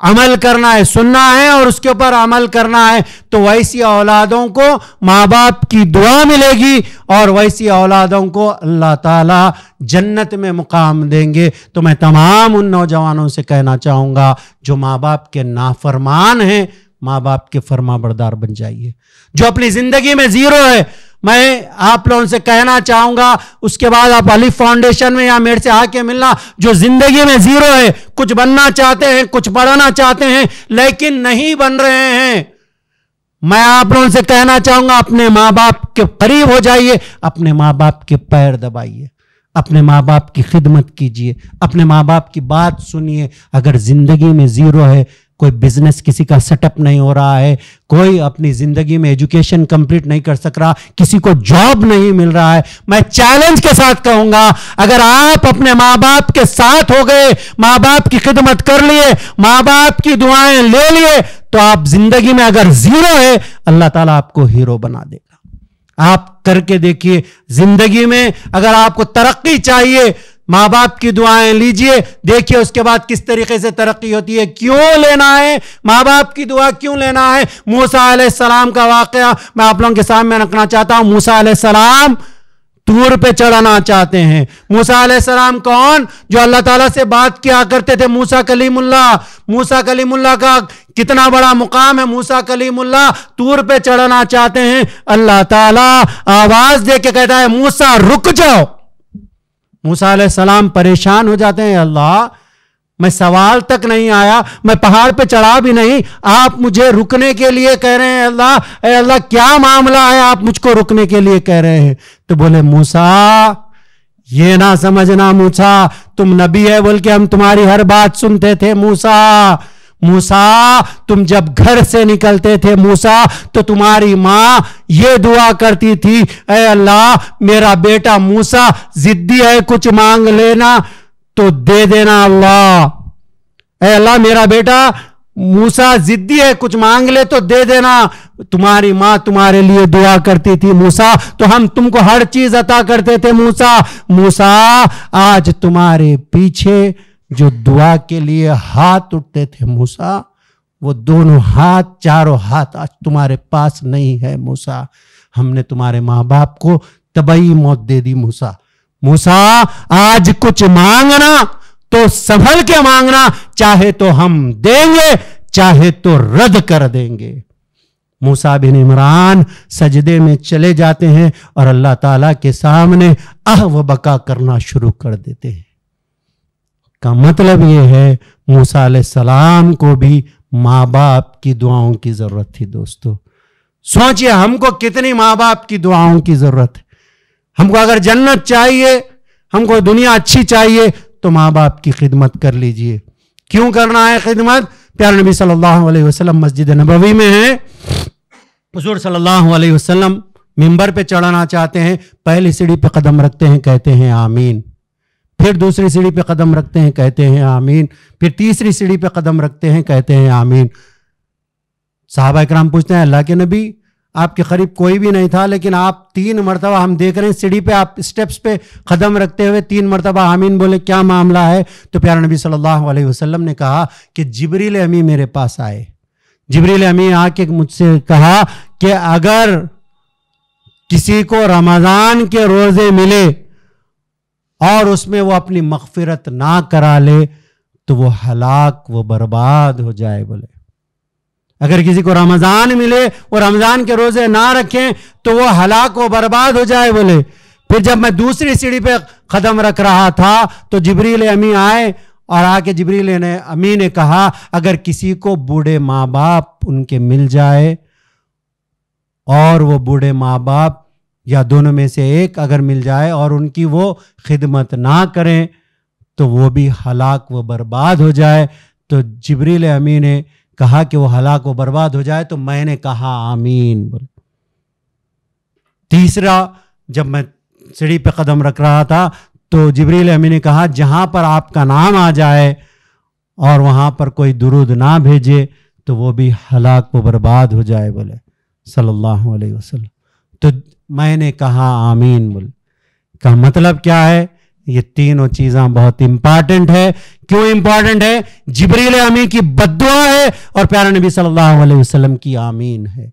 अमल करना है, सुनना है और उसके ऊपर अमल करना है। तो वैसी औलादों को माँ बाप की दुआ मिलेगी और वैसी औलादों को अल्लाह ताला जन्नत में मुकाम देंगे। तो मैं तमाम उन नौजवानों से कहना चाहूँगा जो माँ बाप के नाफरमान हैं, माँ बाप के फरमाबरदार बन जाइए। जो अपनी ज़िंदगी में ज़ीरो है, मैं आप लोगों से कहना चाहूंगा, उसके बाद आप अलीफ फाउंडेशन में या मेरे से आके मिलना। जो जिंदगी में जीरो है, कुछ बनना चाहते हैं, कुछ पढ़ना चाहते हैं लेकिन नहीं बन रहे हैं, मैं आप लोगों से कहना चाहूंगा अपने माँ बाप के करीब हो जाइए, अपने माँ बाप के पैर दबाइए, अपने माँ बाप की खिदमत कीजिए, अपने माँ बाप की बात सुनिए। अगर जिंदगी में जीरो है, कोई बिजनेस किसी का सेटअप नहीं हो रहा है, कोई अपनी जिंदगी में एजुकेशन कंप्लीट नहीं कर सक रहा, किसी को जॉब नहीं मिल रहा है, मैं चैलेंज के साथ कहूंगा, अगर आप अपने माँ बाप के साथ हो गए, माँ बाप की खिदमत कर लिए, माँ बाप की दुआएं ले लिए, तो आप जिंदगी में अगर जीरो है, अल्लाह ताला आपको हीरो बना देगा। आप करके देखिए। जिंदगी में अगर आपको तरक्की चाहिए, माँ बाप की दुआएं लीजिए, देखिए उसके बाद किस तरीके से तरक्की होती है। क्यों लेना है माँ बाप की दुआ, क्यों लेना है? मूसा अलैहिस्सलाम का वाकया मैं आप लोगों के सामने रखना चाहता हूँ। मूसा अलैहिस्सलाम धूर पे चढ़ाना चाहते हैं। मूसा अलैहिस्सलाम कौन? जो अल्लाह ताला से बात किया करते थे। मूसा कलीमुल्लाह, मूसा कलीमुल्लाह का कितना बड़ा मुकाम है। मूसा कलीमुल्लाह तूर पे चढ़ाना चाहते हैं। अल्लाह ताला आवाज दे के कहता है मूसा रुक जाओ। मूसा अलैहिस्सलाम परेशान हो जाते हैं, अल्लाह मैं सवाल तक नहीं आया, मैं पहाड़ पे चढ़ा भी नहीं, आप मुझे रुकने के लिए कह रहे हैं। अल्लाह अल्लाह क्या मामला है, आप मुझको रुकने के लिए कह रहे हैं? तो बोले मूसा ये ना समझना मूसा तुम नबी है बोल के हम तुम्हारी हर बात सुनते थे। मूसा मूसा तुम जब घर से निकलते थे मूसा तो तुम्हारी माँ ये दुआ करती थी, ऐ अल्लाह मेरा बेटा मूसा जिद्दी है, कुछ मांग लेना तो दे देना अल्लाह, ऐ अल्लाह मेरा बेटा मूसा जिद्दी है, कुछ मांग ले तो दे देना। तुम्हारी माँ तुम्हारे लिए दुआ करती थी मूसा, तो हम तुमको हर चीज अता करते थे मूसा। मूसा आज तुम्हारे पीछे जो दुआ के लिए हाथ उठते थे मूसा, वो दोनों हाथ चारों हाथ आज तुम्हारे पास नहीं है मूसा। हमने तुम्हारे माँ बाप को तबई मौत दे दी मूसा। मूसा आज कुछ मांगना तो संभल के मांगना, चाहे तो हम देंगे चाहे तो रद्द कर देंगे। मूसा बिन इमरान सजदे में चले जाते हैं और अल्लाह ताला के सामने आह व बका करना शुरू कर देते हैं। का मतलब यह है मूसा अलैहिस्सलाम को भी माँ बाप की दुआओं की जरूरत थी। दोस्तों सोचिए हमको कितनी माँ बाप की दुआओं की जरूरत है। हमको अगर जन्नत चाहिए, हमको दुनिया अच्छी चाहिए तो माँ बाप की खिदमत कर लीजिए। क्यों करना है खिदमत? प्यारे नबी सल्लल्लाहु अलैहि वसल्लम मस्जिद नबवी में है, हुजूर सल्लल्लाहु अलैहि वसल्लम मिंबर पे चढ़ाना चाहते हैं, पहली सीढ़ी पे कदम रखते हैं कहते हैं आमीन, फिर दूसरी सीढ़ी पे कदम रखते हैं कहते हैं आमीन, फिर तीसरी सीढ़ी पे कदम रखते हैं कहते हैं आमीन। सहाबा इकराम पूछते हैं अल्लाह के नबी आपके करीब कोई भी नहीं था, लेकिन आप तीन मरतबा, हम देख रहे हैं सीढ़ी पे आप स्टेप्स पे कदम रखते हुए तीन मरतबा आमीन बोले, क्या मामला है? तो प्यारे नबी सल्लल्लाहु अलैहि वसल्लम ने कहा कि जिब्रील अमी मेरे पास आए, जिब्रील अमी आके मुझसे कहा कि अगर किसी को रमज़ान के रोज़े मिले और उसमें वो अपनी मग़फ़िरत ना करा ले तो वो हलाक वो बर्बाद हो जाए। बोले अगर किसी को रमज़ान मिले वो रमज़ान के रोज़े ना रखें तो वो हलाक वो बर्बाद हो जाए। बोले फिर जब मैं दूसरी सीढ़ी पे ख़दम रख रहा था तो जिब्रील अमी आए और आके जिब्रील ने अमी ने कहा अगर किसी को बूढ़े माँ बाप उनके मिल जाए और वो बूढ़े माँ बाप या दोनों में से एक अगर मिल जाए और उनकी वो खिदमत ना करें तो वो भी हलाक व बर्बाद हो जाए। तो जिब्रील अमी ने कहा कि वो हलाक व बर्बाद हो जाए तो मैंने कहा आमीन। बोले तीसरा जब मैं सीढ़ी पे कदम रख रहा था तो जिब्रील अमी ने कहा जहाँ पर आपका नाम आ जाए और वहाँ पर कोई दुरूद ना भेजे तो वो भी हलाक व बर्बाद हो जाए। बोले सल्लल्लाहु अलैहि वसल्लम तो मैंने कहा आमीन। बोल का मतलब क्या है? ये तीनों चीज़ें बहुत इंपॉर्टेंट है। क्यों इंपॉर्टेंट है? जिब्रील अमी की बद्दुआ है और प्यारे नबी सल्लल्लाहु अलैहि वसल्लम की आमीन है।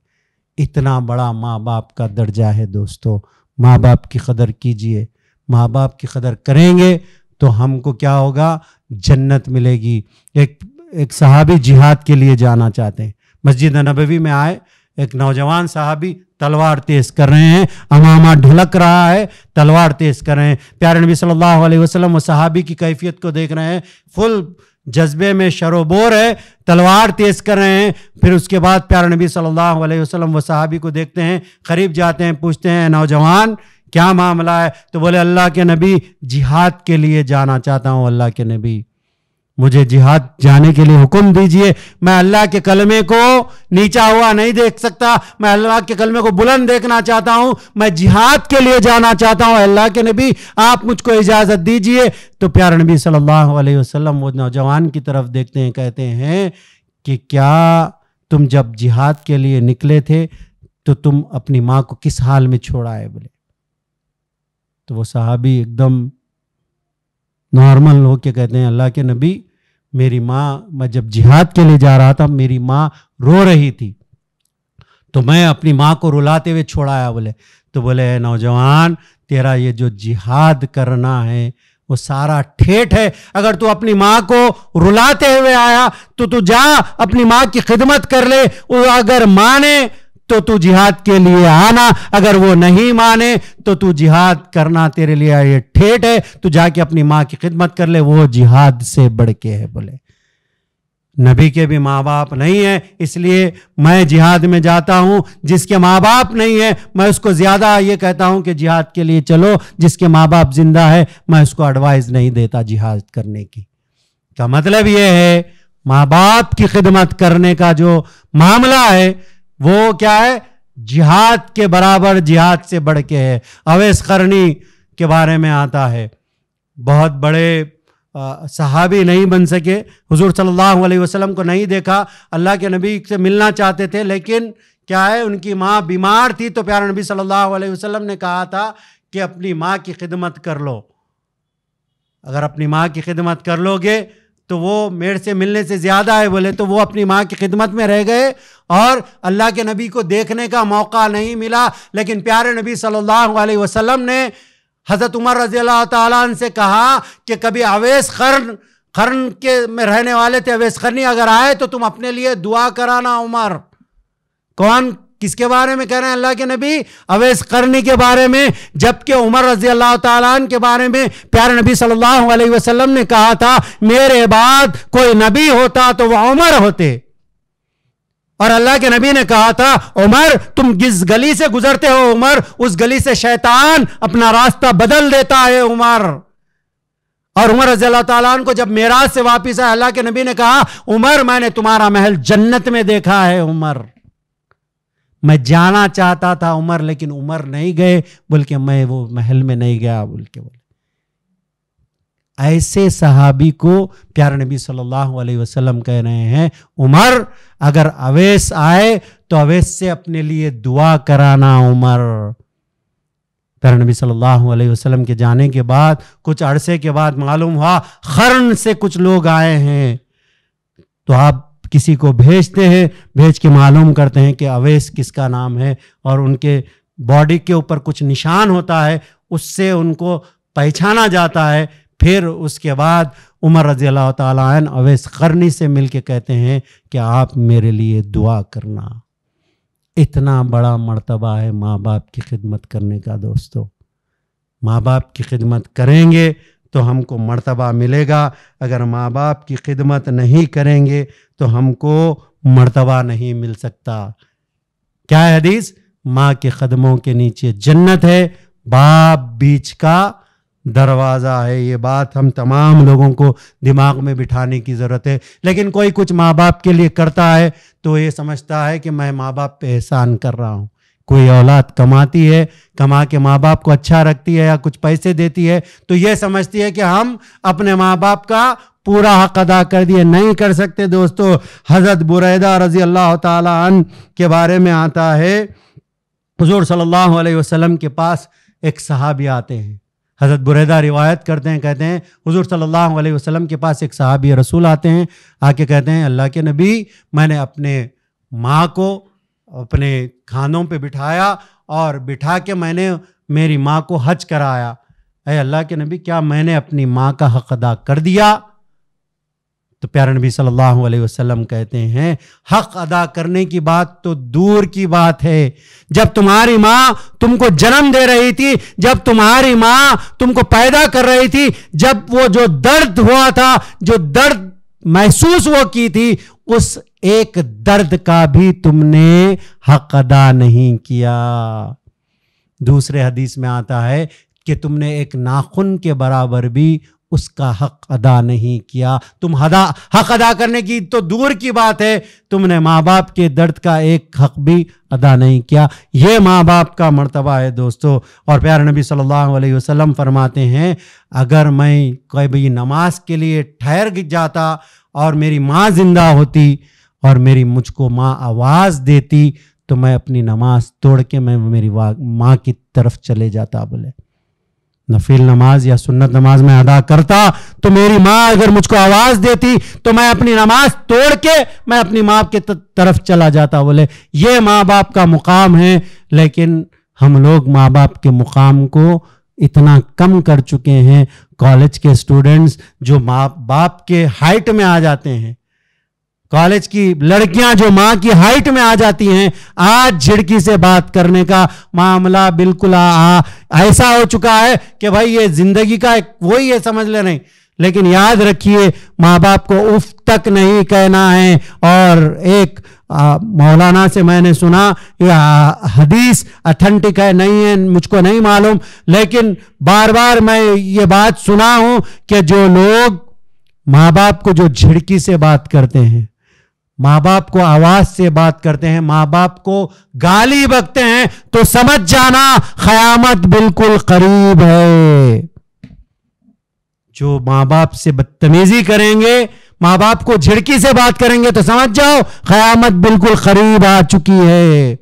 इतना बड़ा माँ बाप का दर्जा है दोस्तों। माँ बाप की कदर कीजिए, माँ बाप की कदर करेंगे तो हमको क्या होगा? जन्नत मिलेगी। एक एक सहाबी जिहाद के लिए जाना चाहते हैं, मस्जिद नबवी में आए, एक नौजवान सहाबी तलवार तेज कर रहे हैं, अमामा ढुलक रहा है, तलवार तेज कर रहे हैं। प्यारे नबी सल्लल्लाहु अलैहि वसल्लम वो सहाबी की कैफियत को देख रहे हैं, फुल जज्बे में शरोबोर है, तलवार तेज कर रहे हैं। फिर उसके बाद प्यारे नबी सल्लल्लाहु अलैहि वसल्लम वो सहाबी को देखते हैं, करीब जाते हैं, पूछते हैं नौजवान क्या मामला है? तो बोले अल्लाह के नबी जिहाद के लिए जाना चाहता हूँ, अल्लाह के नबी मुझे जिहाद जाने के लिए हुक्म दीजिए। मैं अल्लाह के कलमे को नीचा हुआ नहीं देख सकता, मैं अल्लाह के कलमे को बुलंद देखना चाहता हूँ, मैं जिहाद के लिए जाना चाहता हूँ, अल्लाह के नबी आप मुझको इजाज़त दीजिए। तो प्यारे नबी सल्लल्लाहु अलैहि वसल्लम वो नौजवान की तरफ देखते हैं, कहते हैं कि क्या तुम जब जिहाद के लिए निकले थे तो तुम अपनी माँ को किस हाल में छोड़ आए? बोले तो वो सहाबी एकदम नॉर्मल होके कहते हैं अल्लाह के नबी मेरी माँ, मैं जब जिहाद के लिए जा रहा था मेरी माँ रो रही थी तो मैं अपनी माँ को रुलाते हुए छोड़ आया। बोले तो बोले नौजवान तेरा ये जो जिहाद करना है वो सारा ठेठ है। अगर तू अपनी माँ को रुलाते हुए आया तो तू जा अपनी माँ की खिदमत कर ले, वो अगर माने तो तू जिहाद के लिए आना, अगर वो नहीं माने तो तू जिहाद करना तेरे लिए ये ठेठ है, तू जाके अपनी माँ की खिदमत कर ले, वो जिहाद से बढ़ के है। बोले नबी के भी माँ बाप नहीं है, इसलिए मैं जिहाद में जाता हूँ, जिसके माँ बाप नहीं है मैं उसको ज़्यादा ये कहता हूँ कि जिहाद के लिए चलो, जिसके माँ बाप जिंदा है मैं उसको एडवाइस नहीं देता जिहाद करने की। का मतलब ये है माँ बाप की खिदमत करने का जो मामला है वो क्या है, जिहाद के बराबर, जिहाद से बढ़ के है। अवैस करनी के बारे में आता है, बहुत बड़े सहाबी नहीं बन सके, हुजूर सल्लल्लाहु अलैहि वसल्लम को नहीं देखा, अल्लाह के नबी से मिलना चाहते थे लेकिन क्या है उनकी माँ बीमार थी, तो प्यारे नबी सल्लल्लाहु अलैहि वसल्लम ने कहा था कि अपनी माँ की खिदमत कर लो, अगर अपनी माँ की खिदमत कर लोगे तो वो मेरे से मिलने से ज़्यादा है। बोले तो वो अपनी माँ की खिदमत में रह गए और अल्लाह के नबी को देखने का मौका नहीं मिला, लेकिन प्यारे नबी सल्लल्लाहु अलैहि वसल्लम ने हज़रत उमर रज़ी अल्लाह तआला अन्हु से कहा कि कभी अवैस खर्न खर्न के में रहने वाले थे, अवैस खर्नी अगर आए तो तुम अपने लिए दुआ कराना उमर। कौन किसके बारे में कह रहे हैं अल्लाह के नबी? अवैस खर्नी के बारे में, जबकि उमर रज़ी अल्लाह तआला अन्हु के बारे में प्यारे नबी सल्लल्लाहु अलैहि वसल्लम ने कहा था मेरे बाद कोई नबी होता तो वह उमर होते, और अल्लाह के नबी ने कहा था उमर तुम जिस गली से गुजरते हो उमर उस गली से शैतान अपना रास्ता बदल देता है उमर। और उमर रज़ी अल्लाह तआला अन्हु को जब मेराज से वापस आए अल्लाह के नबी ने कहा उमर मैंने तुम्हारा महल जन्नत में देखा है उमर, मैं जाना चाहता था उमर लेकिन उमर नहीं गए, बोल के मैं वो महल में नहीं गया, बोल के बोले ऐसे सहाबी को प्यारे नबी सल्लल्लाहु अलैहि वसल्लम कह रहे हैं उमर अगर अवैस आए तो अवैस से अपने लिए दुआ कराना उमर। प्यारे नबी सल्लल्लाहु अलैहि वसल्लम के जाने के बाद कुछ अरसे के बाद मालूम हुआ खर्न से कुछ लोग आए हैं, तो आप किसी को भेजते हैं, भेज के मालूम करते हैं कि अवैस किसका नाम है, और उनके बॉडी के ऊपर कुछ निशान होता है उससे उनको पहचाना जाता है। फिर उसके बाद उमर रज़ी अल्लाह तआला अन्हु अवैस खर्नी से मिलके कहते हैं कि आप मेरे लिए दुआ करना। इतना बड़ा मर्तबा है माँ बाप की खिदमत करने का। दोस्तों माँ बाप की खिदमत करेंगे तो हमको मर्तबा मिलेगा, अगर माँ बाप की खिदमत नहीं करेंगे तो हमको मर्तबा नहीं मिल सकता। क्या है हदीस, माँ के कदमों के नीचे जन्नत है, बाप बीच का दरवाज़ा है। ये बात हम तमाम लोगों को दिमाग में बिठाने की ज़रूरत है। लेकिन कोई कुछ माँ बाप के लिए करता है तो ये समझता है कि मैं माँ बाप पे एहसान कर रहा हूँ। कोई औलाद कमाती है, कमा के माँ बाप को अच्छा रखती है या कुछ पैसे देती है तो ये समझती है कि हम अपने माँ बाप का पूरा हक अदा कर दिए। नहीं कर सकते दोस्तों। हज़रत बुरैदा रज़ी अल्लाह तआला अन्हु के बारे में आता है, हुज़ूर सल्लल्लाहु अलैहि वसल्लम के पास एक सहाबी आते हैं। हज़रत बुरैदा रिवायत करते हैं, कहते हैं हुज़ूर सल्लल्लाहु अलैहि वसल्लम के पास एक सहाबी रसूल आते हैं, आके कहते हैं अल्लाह के नबी मैंने अपने माँ को अपने खानों पे बिठाया और बिठा के मैंने मेरी माँ को हज कराया। ऐ अल्लाह के नबी क्या मैंने अपनी माँ का हक़ अदा कर दिया? तो प्यारे नबी सल्लल्लाहु अलैहि वसल्लम कहते हैं हक़ अदा करने की बात तो दूर की बात है। जब तुम्हारी माँ तुमको जन्म दे रही थी, जब तुम्हारी माँ तुमको पैदा कर रही थी, जब वो जो दर्द हुआ था, जो दर्द महसूस वो की थी, उस एक दर्द का भी तुमने हक़ अदा नहीं किया। दूसरे हदीस में आता है कि तुमने एक नाखून के बराबर भी उसका हक अदा नहीं किया। तुम हदा हक अदा करने की तो दूर की बात है, तुमने माँ बाप के दर्द का एक हक भी अदा नहीं किया। ये माँ बाप का मर्तबा है दोस्तों। और प्यारे नबी सल्लल्लाहु अलैहि वसल्लम फरमाते हैं अगर मैं कभी नमाज के लिए ठहर जाता और मेरी माँ जिंदा होती और मेरी मुझको माँ आवाज़ देती तो मैं अपनी नमाज तोड़ के मैं मेरी माँ की तरफ चले जाता। बोले नफिल नमाज या सुन्नत नमाज में अदा करता तो मेरी माँ अगर मुझको आवाज़ देती तो मैं अपनी नमाज तोड़ के मैं अपनी माँ के तरफ चला जाता। बोले ये माँ बाप का मुकाम है। लेकिन हम लोग माँ बाप के मुकाम को इतना कम कर चुके हैं। कॉलेज के स्टूडेंट्स जो माँ बाप के हाइट में आ जाते हैं, कॉलेज की लड़कियां जो माँ की हाइट में आ जाती हैं, आज झिड़की से बात करने का मामला बिल्कुल आ, ऐसा हो चुका है कि भाई ये जिंदगी का एक वही है, समझ ले नहीं। लेकिन याद रखिए, माँ बाप को उफ तक नहीं कहना है। और एक आ, मौलाना से मैंने सुना, ये हदीस अथेंटिक है नहीं है मुझको नहीं मालूम, लेकिन बार बार मैं ये बात सुना हूँ कि जो लोग माँ बाप को जो झिड़की से बात करते हैं, माँ बाप को आवाज से बात करते हैं, माँ बाप को गाली बकते हैं, तो समझ जाना क़यामत बिल्कुल करीब है। जो माँ बाप से बदतमीजी करेंगे, माँ बाप को झिड़की से बात करेंगे, तो समझ जाओ क़यामत बिल्कुल करीब आ चुकी है।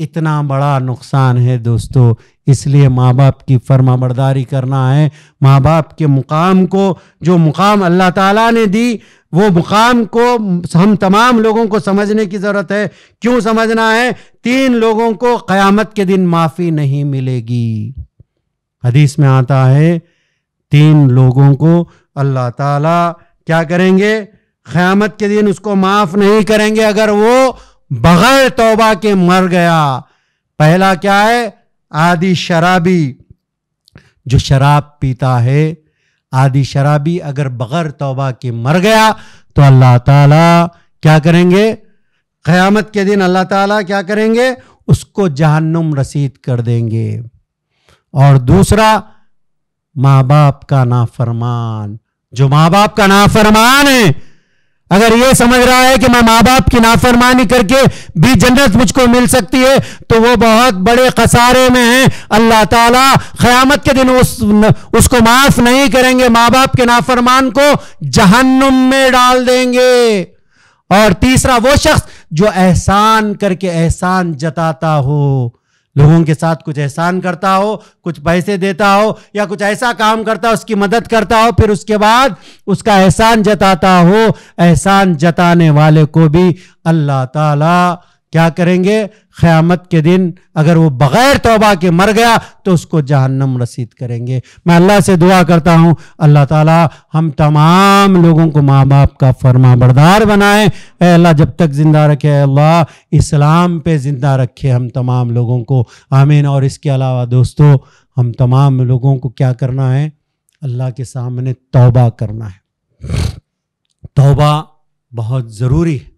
इतना बड़ा नुकसान है दोस्तों। इसलिए माँ बाप की फरमाबरदारी करना है। माँ बाप के मुकाम को, जो मुकाम अल्लाह ताला ने दी, वो मुकाम को हम तमाम लोगों को समझने की ज़रूरत है। क्यों समझना है? तीन लोगों को क़यामत के दिन माफ़ी नहीं मिलेगी। हदीस में आता है तीन लोगों को अल्लाह ताला क्या करेंगे? क़यामत के दिन उसको माफ़ नहीं करेंगे अगर वो बग़ैर तौबा के मर गया। पहला क्या है? आदि शराबी। जो शराब पीता है, आदि शराबी अगर बग़ैर तौबा के मर गया तो अल्लाह ताला क्या करेंगे? क़यामत के दिन अल्लाह ताला क्या करेंगे? उसको जहन्नुम रसीद कर देंगे। और दूसरा, माँ बाप का नाफरमान। जो माँ बाप का नाफरमान है, अगर ये समझ रहा है कि मैं माँ बाप की नाफरमानी करके भी जन्नत मुझको मिल सकती है, तो वो बहुत बड़े खसारे में है। अल्लाह ताला क़यामत के दिन उस उसको माफ़ नहीं करेंगे, माँ बाप के नाफरमान को जहन्नुम में डाल देंगे। और तीसरा, वो शख्स जो एहसान करके, एहसान जताता हो, लोगों के साथ कुछ एहसान करता हो, कुछ पैसे देता हो या कुछ ऐसा काम करता हो, उसकी मदद करता हो, फिर उसके बाद उसका एहसान जताता हो, एहसान जताने वाले को भी अल्लाह ताला क्या करेंगे? क़यामत के दिन अगर वो बग़ैर तौबा के मर गया तो उसको जहन्नम रसीद करेंगे। मैं अल्लाह से दुआ करता हूँ, अल्लाह ताला हम तमाम लोगों को माँ बाप का फरमाबरदार बनाए। ऐ अल्लाह जब तक ज़िंदा रखे, ऐ अल्लाह इस्लाम पे ज़िंदा रखे हम तमाम लोगों को, आमीन। और इसके अलावा दोस्तों, हम तमाम लोगों को क्या करना है? अल्लाह के सामने तौबा करना है। तौबा बहुत ज़रूरी है।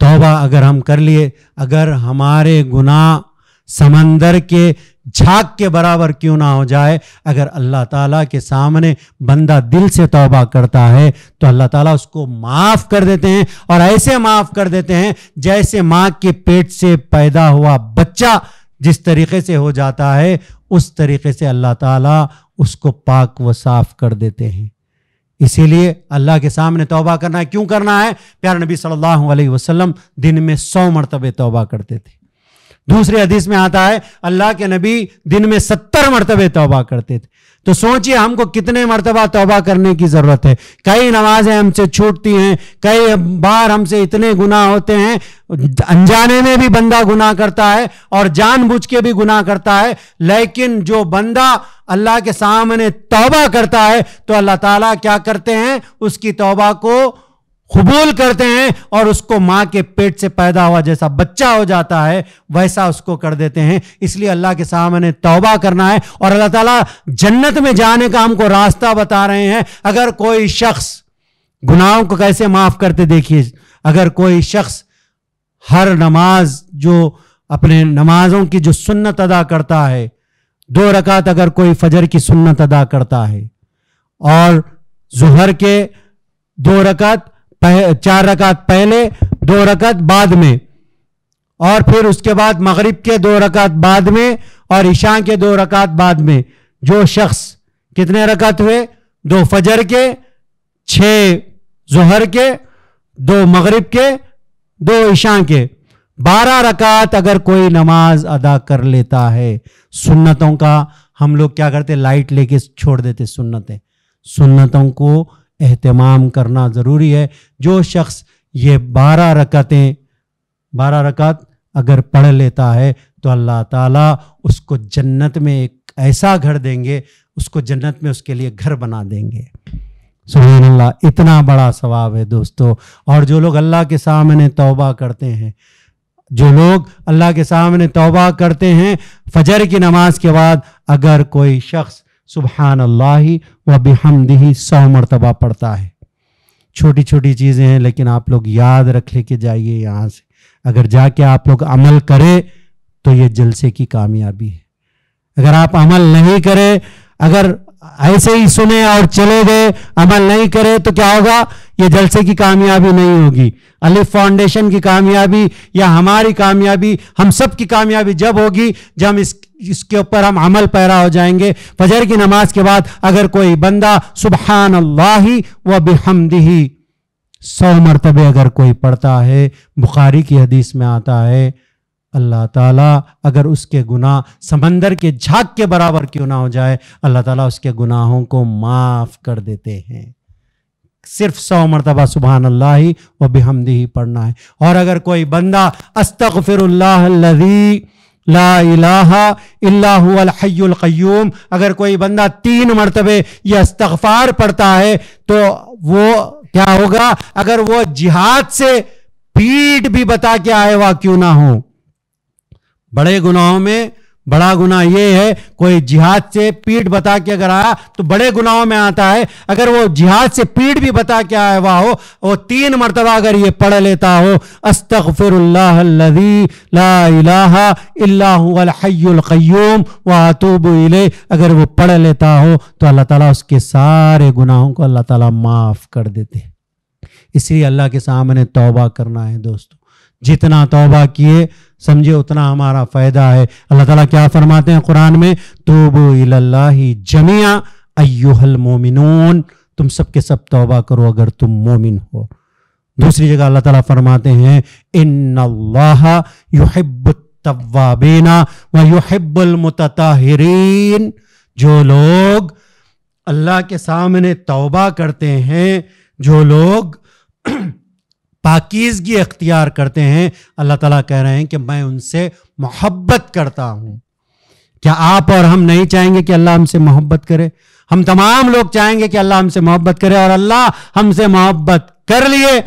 तौबा अगर हम कर लिए, अगर हमारे गुनाह समंदर के झाग के बराबर क्यों ना हो जाए, अगर अल्लाह ताला के सामने बंदा दिल से तौबा करता है तो अल्लाह ताला उसको माफ़ कर देते हैं। और ऐसे माफ़ कर देते हैं जैसे माँ के पेट से पैदा हुआ बच्चा जिस तरीके से हो जाता है, उस तरीके से अल्लाह ताला उसको पाक व साफ़ कर देते हैं। इसीलिए अल्लाह के सामने तौबा करना है। क्यों करना है? प्यारे नबी सल्लल्लाहु अलैहि वसल्लम दिन में सौ मरतबे तौबा करते थे। दूसरे हदीस में आता है अल्लाह के नबी दिन में सत्तर मरतबे तौबा करते थे। तो सोचिए हमको कितने मरतबा तौबा करने की ज़रूरत है। कई नमाजें हमसे छूटती हैं, कई बार हमसे इतने गुनाह होते हैं, अनजाने में भी बंदा गुनाह करता है और जानबूझ के भी गुनाह करता है, लेकिन जो बंदा अल्लाह के सामने तौबा करता है तो अल्लाह ताला क्या करते हैं? उसकी तौबा को कबूल करते हैं और उसको माँ के पेट से पैदा हुआ जैसा बच्चा हो जाता है, वैसा उसको कर देते हैं। इसलिए अल्लाह के सामने तौबा करना है। और अल्लाह ताला जन्नत में जाने का हमको रास्ता बता रहे हैं। अगर कोई शख्स गुनाहों को कैसे माफ़ करते देखिए, अगर कोई शख्स हर नमाज जो अपने नमाजों की जो सुन्नत अदा करता है, दो रकात अगर कोई फजर की सुन्नत अदा करता है और ज़ुहर के दो रकात, चार रकात पहले, दो रकात बाद में, और फिर उसके बाद मगरिब के दो रकात बाद में और ईशा के दो रकात बाद में, जो शख्स कितने रकात हुए? दो फजर के, छः ज़ुहर के, दो मगरिब के, दो ईशा के, बारह रकात अगर कोई नमाज अदा कर लेता है। सुन्नतों का हम लोग क्या करते? लाइट लेके छोड़ देते सुन्नतें। सुन्नतों को एहतमाम करना ज़रूरी है। जो शख्स ये बारह रकातें बारह रकात अगर पढ़ लेता है तो अल्लाह ताला उसको जन्नत में एक ऐसा घर देंगे, उसको जन्नत में उसके लिए घर बना देंगे। सुभान अल्लाह, इतना बड़ा सवाब है दोस्तों। और जो लोग अल्लाह के सामने तौबा करते हैं, जो लोग अल्लाह के सामने तौबा करते हैं, फजर की नमाज के बाद अगर कोई शख्स सुबहान अल्लाही व बिहम्दिही सौ मरतबा पढ़ता है, छोटी छोटी चीज़ें हैं लेकिन आप लोग याद रख लेके जाइए यहाँ से, अगर जाके आप लोग अमल करें तो ये जलसे की कामयाबी है। अगर आप अमल नहीं करें, अगर ऐसे ही सुने और चले गए, अमल नहीं करे, तो क्या होगा? ये जलसे की कामयाबी नहीं होगी। अलिफ फाउंडेशन की कामयाबी या हमारी कामयाबी, हम सब की कामयाबी जब होगी जब हम इस इसके ऊपर हम अमल पैरा हो जाएंगे। फजर की नमाज के बाद अगर कोई बंदा सुबहान अल्लाही व बिहम्दिही सौ मरतबे अगर कोई पढ़ता है, बुखारी की हदीस में आता है, अल्लाह ताला अगर उसके गुनाह समंदर के झाग के बराबर क्यों ना हो जाए, अल्लाह ताला उसके गुनाहों को माफ़ कर देते हैं। सिर्फ सौ मरतबा सुबहान अल्लाही व बिहम्दिही पढ़ना है। और अगर कोई बंदा अस्तगफिरुल्लाह अल्लज़ी ला इलाहा इल्ला हुवल हय्युल क़य्यूम, अगर कोई बंदा तीन मरतबे ये अस्तगफार पढ़ता है तो वो क्या होगा? अगर वो जिहाद से पीठ भी बता के आए हुआ क्यों ना हो, बड़े गुनाहों में बड़ा गुनाह यह है कोई जिहाद से पीठ बता के अगर आया तो बड़े गुनाहों में आता है। अगर वो जिहाद से पीठ भी बता के आया हुआ हो, वो तीन मरतबा अगर ये पढ़ लेता हो अस्तगफिरुल्लाह अल्लज़ी ला इलाहा इल्ला हुवल हय्युल क़य्यूम व अतूबु इलैह, अगर वो पढ़ लेता हो तो अल्लाह ताला उसके सारे गुनाहों को अल्लाह ताला माफ़ कर देते हैं। इसलिए अल्लाह के सामने तौबा करना है दोस्तों। जितना तौबा किए समझे उतना हमारा फ़ायदा है। अल्लाह ताला क्या फरमाते हैं कुरान में? तूबू इलल्लाहि जमीआ अय्युहल मोमिनून, तुम सब के सब तौबा करो अगर तुम मोमिन हो। दूसरी जगह अल्लाह ताला फरमाते हैं इन्नल्लाहा युहिब्बुत तव्वाबीना व युहिब्बुल मुतताहिरीन, जो लोग अल्लाह के सामने तौबा करते हैं, जो लोग पाकीज़गी इख्तियार करते हैं, अल्लाह ताला कह रहे हैं कि मैं उनसे मोहब्बत करता हूँ। क्या आप और हम नहीं चाहेंगे कि अल्लाह हमसे मोहब्बत करे? हम तमाम लोग चाहेंगे कि अल्लाह हमसे मोहब्बत करे, और अल्लाह हमसे मोहब्बत कर लिए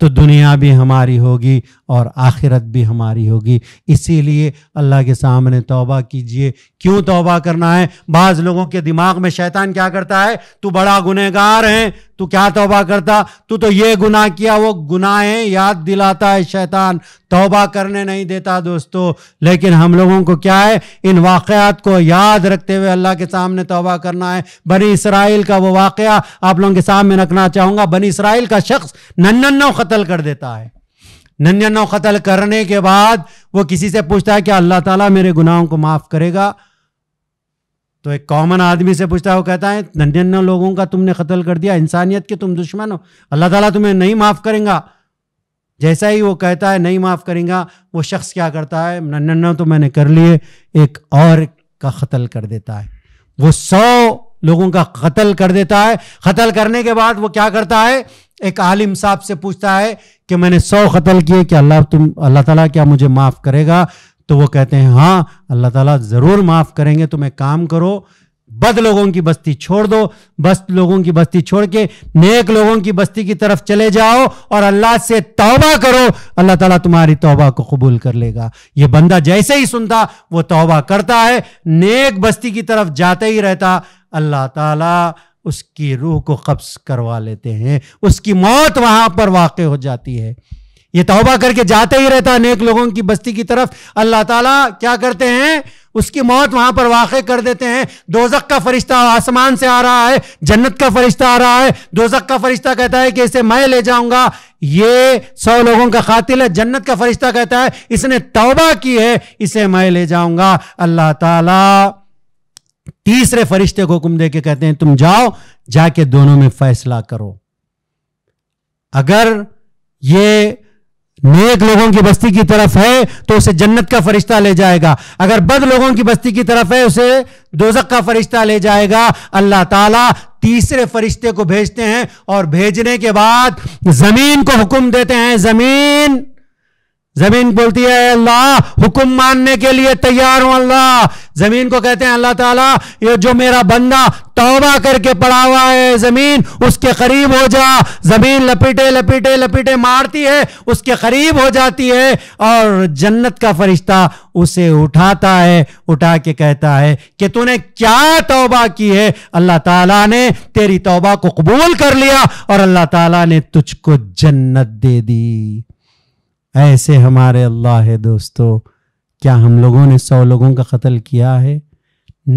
तो दुनिया भी हमारी होगी और आखिरत भी हमारी होगी। इसीलिए अल्लाह के सामने तौबा कीजिए। क्यों तौबा करना है? बाज़ लोगों के दिमाग में शैतान क्या करता है, तू बड़ा गुनहगार है, तू क्या तौबा करता, तू तो ये गुनाह किया, वो गुनाहें याद दिलाता है शैतान, तौबा करने नहीं देता दोस्तों। लेकिन हम लोगों को क्या है, इन वाक़यात को याद रखते हुए अल्लाह के सामने तौबा करना है। बनी इसराइल का वो वाक़या आप लोगों के सामने रखना चाहूँगा। बनी इसराइल का शख्स नन्नौ कत्ल कर देता है। नन्नौ कत्ल करने के बाद वो किसी से पूछता है कि अल्लाह ताला मेरे गुनाहों को माफ़ करेगा, तो एक कॉमन आदमी से पूछता है, वो कहता है नन्नौ लोगों का तुमने कत्ल कर दिया, इंसानियत के तुम दुश्मन हो, अल्लाह ताला तुम्हें नहीं माफ़ करेगा। जैसा ही वो कहता है नहीं माफ़ करेगा, वो शख्स क्या करता है, नन्नौ तो मैंने कर लिए, एक और का कत्ल कर देता है। वो सौ लोगों का कत्ल कर देता है। कत्ल करने के बाद वो क्या करता है, एक आलिम साहब से पूछता है कि मैंने सौ कत्ल किए, कि अल्लाह तुम अल्लाह ताला क्या मुझे माफ़ करेगा? तो वो कहते हैं हाँ, अल्लाह ताला ज़रूर माफ़ करेंगे। तुम एक काम करो, बद लोगों की बस्ती छोड़ दो, बस लोगों की बस्ती छोड़ के नेक लोगों की बस्ती की तरफ चले जाओ और अल्लाह से तौबा करो, अल्लाह ताला तुम्हारी तौबा को कबूल कर लेगा। ये बंदा जैसे ही सुनता वो तौबा करता है, नेक बस्ती की तरफ जाते ही रहता, अल्लाह ताला उसकी रूह को कब्ज़ करवा लेते हैं, उसकी मौत वहाँ पर वाक़ हो जाती है। ये तौबा करके जाते ही रहता नेक लोगों की बस्ती की तरफ, अल्लाह ताला क्या करते हैं, उसकी मौत वहां पर वाक़े कर देते हैं। दोज़ख का फरिश्ता आसमान से आ रहा है, जन्नत का फरिश्ता आ रहा है, दोज़ख का फरिश्ता कहता है कि इसे मैं ले जाऊंगा, ये सौ लोगों का कातिल है। जन्नत का फरिश्ता कहता है इसने तौबा की है, इसे मैं ले जाऊंगा। अल्लाह ताला तीसरे फरिश्ते को हुक्म दे के कहते हैं तुम जाओ, जाके दोनों में फैसला करो। अगर ये नेक लोगों की बस्ती की तरफ है तो उसे जन्नत का फरिश्ता ले जाएगा, अगर बद लोगों की बस्ती की तरफ है उसे दोज़ख का फरिश्ता ले जाएगा। अल्लाह ताला तीसरे फरिश्ते को भेजते हैं और भेजने के बाद जमीन को हुक्म देते हैं, जमीन जमीन बोलती है अल्लाह हुक्म मानने के लिए तैयार हूं। अल्लाह जमीन को कहते हैं अल्लाह ताला ये जो मेरा बंदा तौबा करके पड़ा हुआ है जमीन उसके करीब हो जा। जमीन लपेटे लपेटे लपेटे मारती है, उसके करीब हो जाती है और जन्नत का फरिश्ता उसे उठाता है, उठा के कहता है कि तूने क्या तौबा की है, अल्लाह ताला ने तेरी तौबा को कबूल कर लिया और अल्लाह ताला ने तुझको जन्नत दे दी। ऐसे हमारे अल्लाह है दोस्तों। क्या हम लोगों ने सौ लोगों का कत्ल किया है?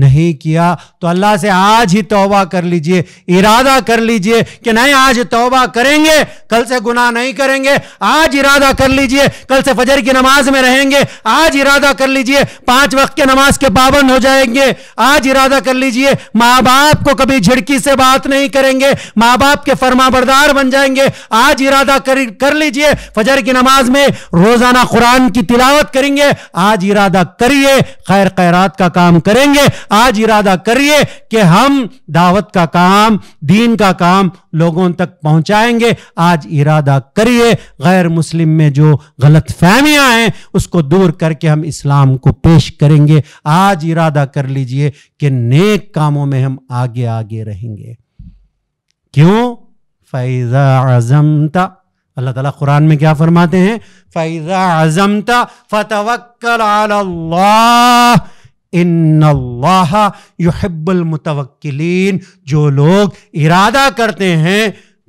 नहीं किया। तो अल्लाह से आज ही तौबा कर लीजिए, इरादा कर लीजिए कि नहीं आज तौबा करेंगे, कल से गुनाह नहीं करेंगे। आज इरादा कर लीजिए कल से फजर की नमाज में रहेंगे। आज इरादा कर लीजिए पांच वक्त के नमाज के पाबंद हो जाएंगे। आज इरादा कर लीजिए माँ बाप को कभी झिड़की से बात नहीं करेंगे, माँ बाप के फरमाबरदार बन जाएंगे। आज इरादा कर, कर लीजिए फजर की नमाज में रोजाना कुरान की तिलावत करेंगे। आज इरादा करिए खैर खैरात का काम करेंगे। आज इरादा करिए कि हम दावत का काम, दीन का काम लोगों तक पहुंचाएंगे। आज इरादा करिए गैर मुस्लिम में जो गलत फहमियां हैं उसको दूर करके हम इस्लाम को पेश करेंगे। आज इरादा कर लीजिए कि नेक कामों में हम आगे आगे रहेंगे। क्यों? फैज़ा अज़मता, अल्लाह ताला कुरान में क्या फरमाते हैं? फैज़ा अज़मता फतवक्कल अला अल्लाह इन्नल्लाह युहिब्बुल मुतवक्किलीन। जो लोग इरादा करते हैं,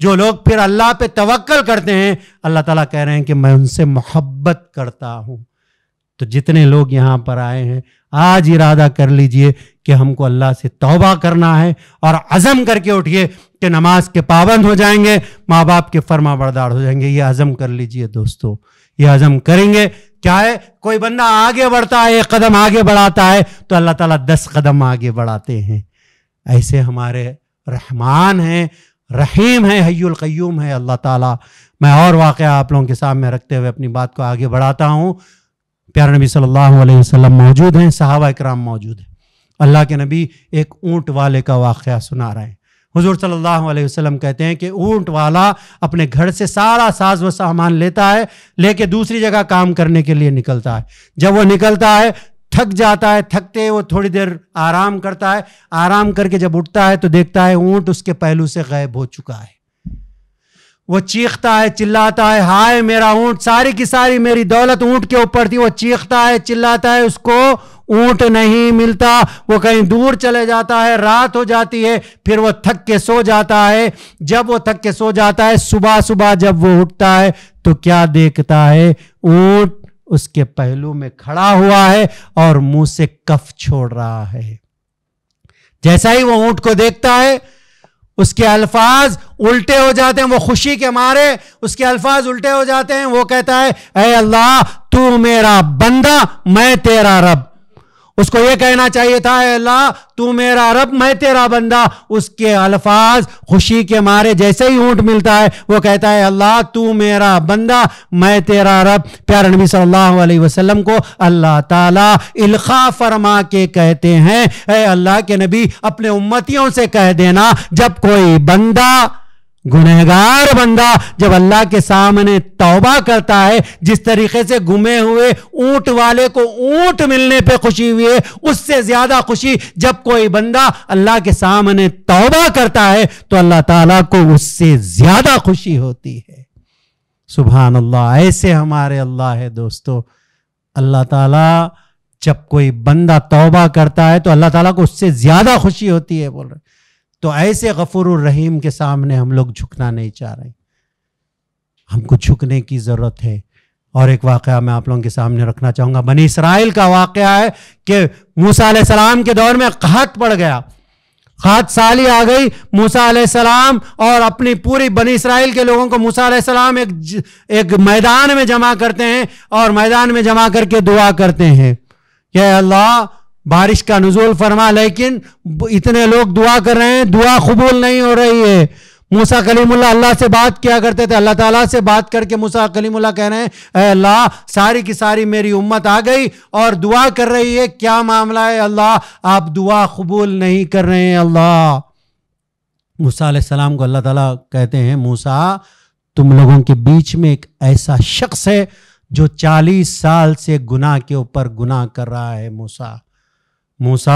जो लोग फिर अल्लाह पे तवक्कल करते हैं, अल्लाह ताला कह रहे हैं कि मैं उनसे मोहब्बत करता हूँ। तो जितने लोग यहाँ पर आए हैं आज इरादा कर लीजिए कि हमको अल्लाह से तौबा करना है और अज़म करके उठिए कि नमाज के पाबंद हो जाएंगे, माँ बाप के फर्मा बरदार हो जाएंगे। ये अज़म कर लीजिए दोस्तों। ये अज़म करेंगे क्या है? कोई बंदा आगे बढ़ता है, एक कदम आगे बढ़ाता है तो अल्लाह ताला दस कदम आगे बढ़ाते हैं। ऐसे हमारे रहमान हैं, रहीम हैं, हय्युल क़य्यूम है अल्लाह ताला। मैं और वाक़या आप लोगों के सामने रखते हुए अपनी बात को आगे बढ़ाता हूँ। प्यारे नबी सल्लल्लाहु अलैहि वसल्लम मौजूद हैं, सहाबा इकराम मौजूद हैं। अल्लाह के नबी एक ऊँट वाले का वाक़या सुना रहे हैं। हुजूर सल्लल्लाहु अलैहि वसल्लम कहते हैं कि ऊँट वाला अपने घर से सारा साज व सामान लेता है, लेके दूसरी जगह काम करने के लिए निकलता है। जब वो निकलता है थक जाता है, थकते वो थोड़ी देर आराम करता है, आराम करके जब उठता है तो देखता है ऊँट उसके पहलू से गायब हो चुका है। वो चीखता है, चिल्लाता है, हाय मेरा ऊँट, सारी की सारी मेरी दौलत ऊँट के ऊपर थी। वो चीखता है, चिल्लाता है, उसको ऊँट नहीं मिलता, वो कहीं दूर चले जाता है। रात हो जाती है, फिर वो थक के सो जाता है। जब वो थक के सो जाता है, सुबह सुबह जब वो उठता है तो क्या देखता है? ऊँट उसके पहलू में खड़ा हुआ है और मुंह से कफ छोड़ रहा है। जैसा ही वो ऊँट को देखता है उसके अल्फाज उल्टे हो जाते हैं। वो खुशी के मारे उसके अल्फाज उल्टे हो जाते हैं। वो कहता है, ऐ अल्लाह तू मेरा बंदा मैं तेरा रब। उसको ये कहना चाहिए था, ऐ अल्लाह तू मेरा रब मैं तेरा बंदा। उसके अल्फाज खुशी के मारे जैसे ही ऊँट मिलता है वो कहता है, अल्लाह तू मेरा बंदा मैं तेरा रब। प्यारे नबी सल्लल्लाहु अलैहि वसल्लम को अल्लाह ताला इल्खा फरमा के कहते हैं, ऐ अल्लाह के नबी अपने उम्मतियों से कह देना जब कोई बंदा, गुनहगार बंदा जब अल्लाह के सामने तौबा करता है, जिस तरीके से घुमे हुए ऊँट वाले को ऊँट मिलने पे खुशी हुई है, उससे ज्यादा खुशी जब कोई बंदा अल्लाह के सामने तौबा करता है तो अल्लाह ताला को उससे ज्यादा खुशी होती है। सुभान अल्लाह। ऐसे हमारे अल्लाह है दोस्तों। अल्लाह ताला जब कोई बंदा तौबा करता है तो अल्लाह ताला को उससे ज्यादा खुशी होती है, बोल रहे। तो ऐसे गफूरुर रहीम के सामने हम लोग झुकना नहीं चाह रहे, हमको झुकने की ज़रूरत है। और एक वाक़या मैं आप लोगों के सामने रखना चाहूँगा। बनी इसराइल का वाक़या है कि मूसा अलैहिस्सलाम के दौर में कहत पड़ गया, खात साली आ गई। मूसा अलैहिस्सलाम और अपनी पूरी बनी इसराइल के लोगों को मूसा अलैहिस्सलाम एक ज, एक मैदान में जमा करते हैं और मैदान में जमा करके दुआ करते हैं कि अल्लाह बारिश का नुज़ूल फरमा, लेकिन इतने लोग दुआ कर रहे हैं, दुआ कबूल नहीं हो रही है। मूसा कलीमुल्लाह अल्लाह से बात किया करते थे, अल्लाह ताला से बात करके मूसा कलीमुल्लाह कह रहे हैं, ऐ अल्लाह सारी की सारी मेरी उम्मत आ गई और दुआ कर रही है, क्या मामला है अल्लाह, आप दुआ कबूल नहीं कर रहे हैं अल्लाह। मूसा अलैहिस्सलाम को अल्लाह ताला कहते हैं, मूसा तुम लोगों के बीच में एक ऐसा शख्स है जो चालीस साल से गुनाह के ऊपर गुनाह कर रहा है। मूसा मूसा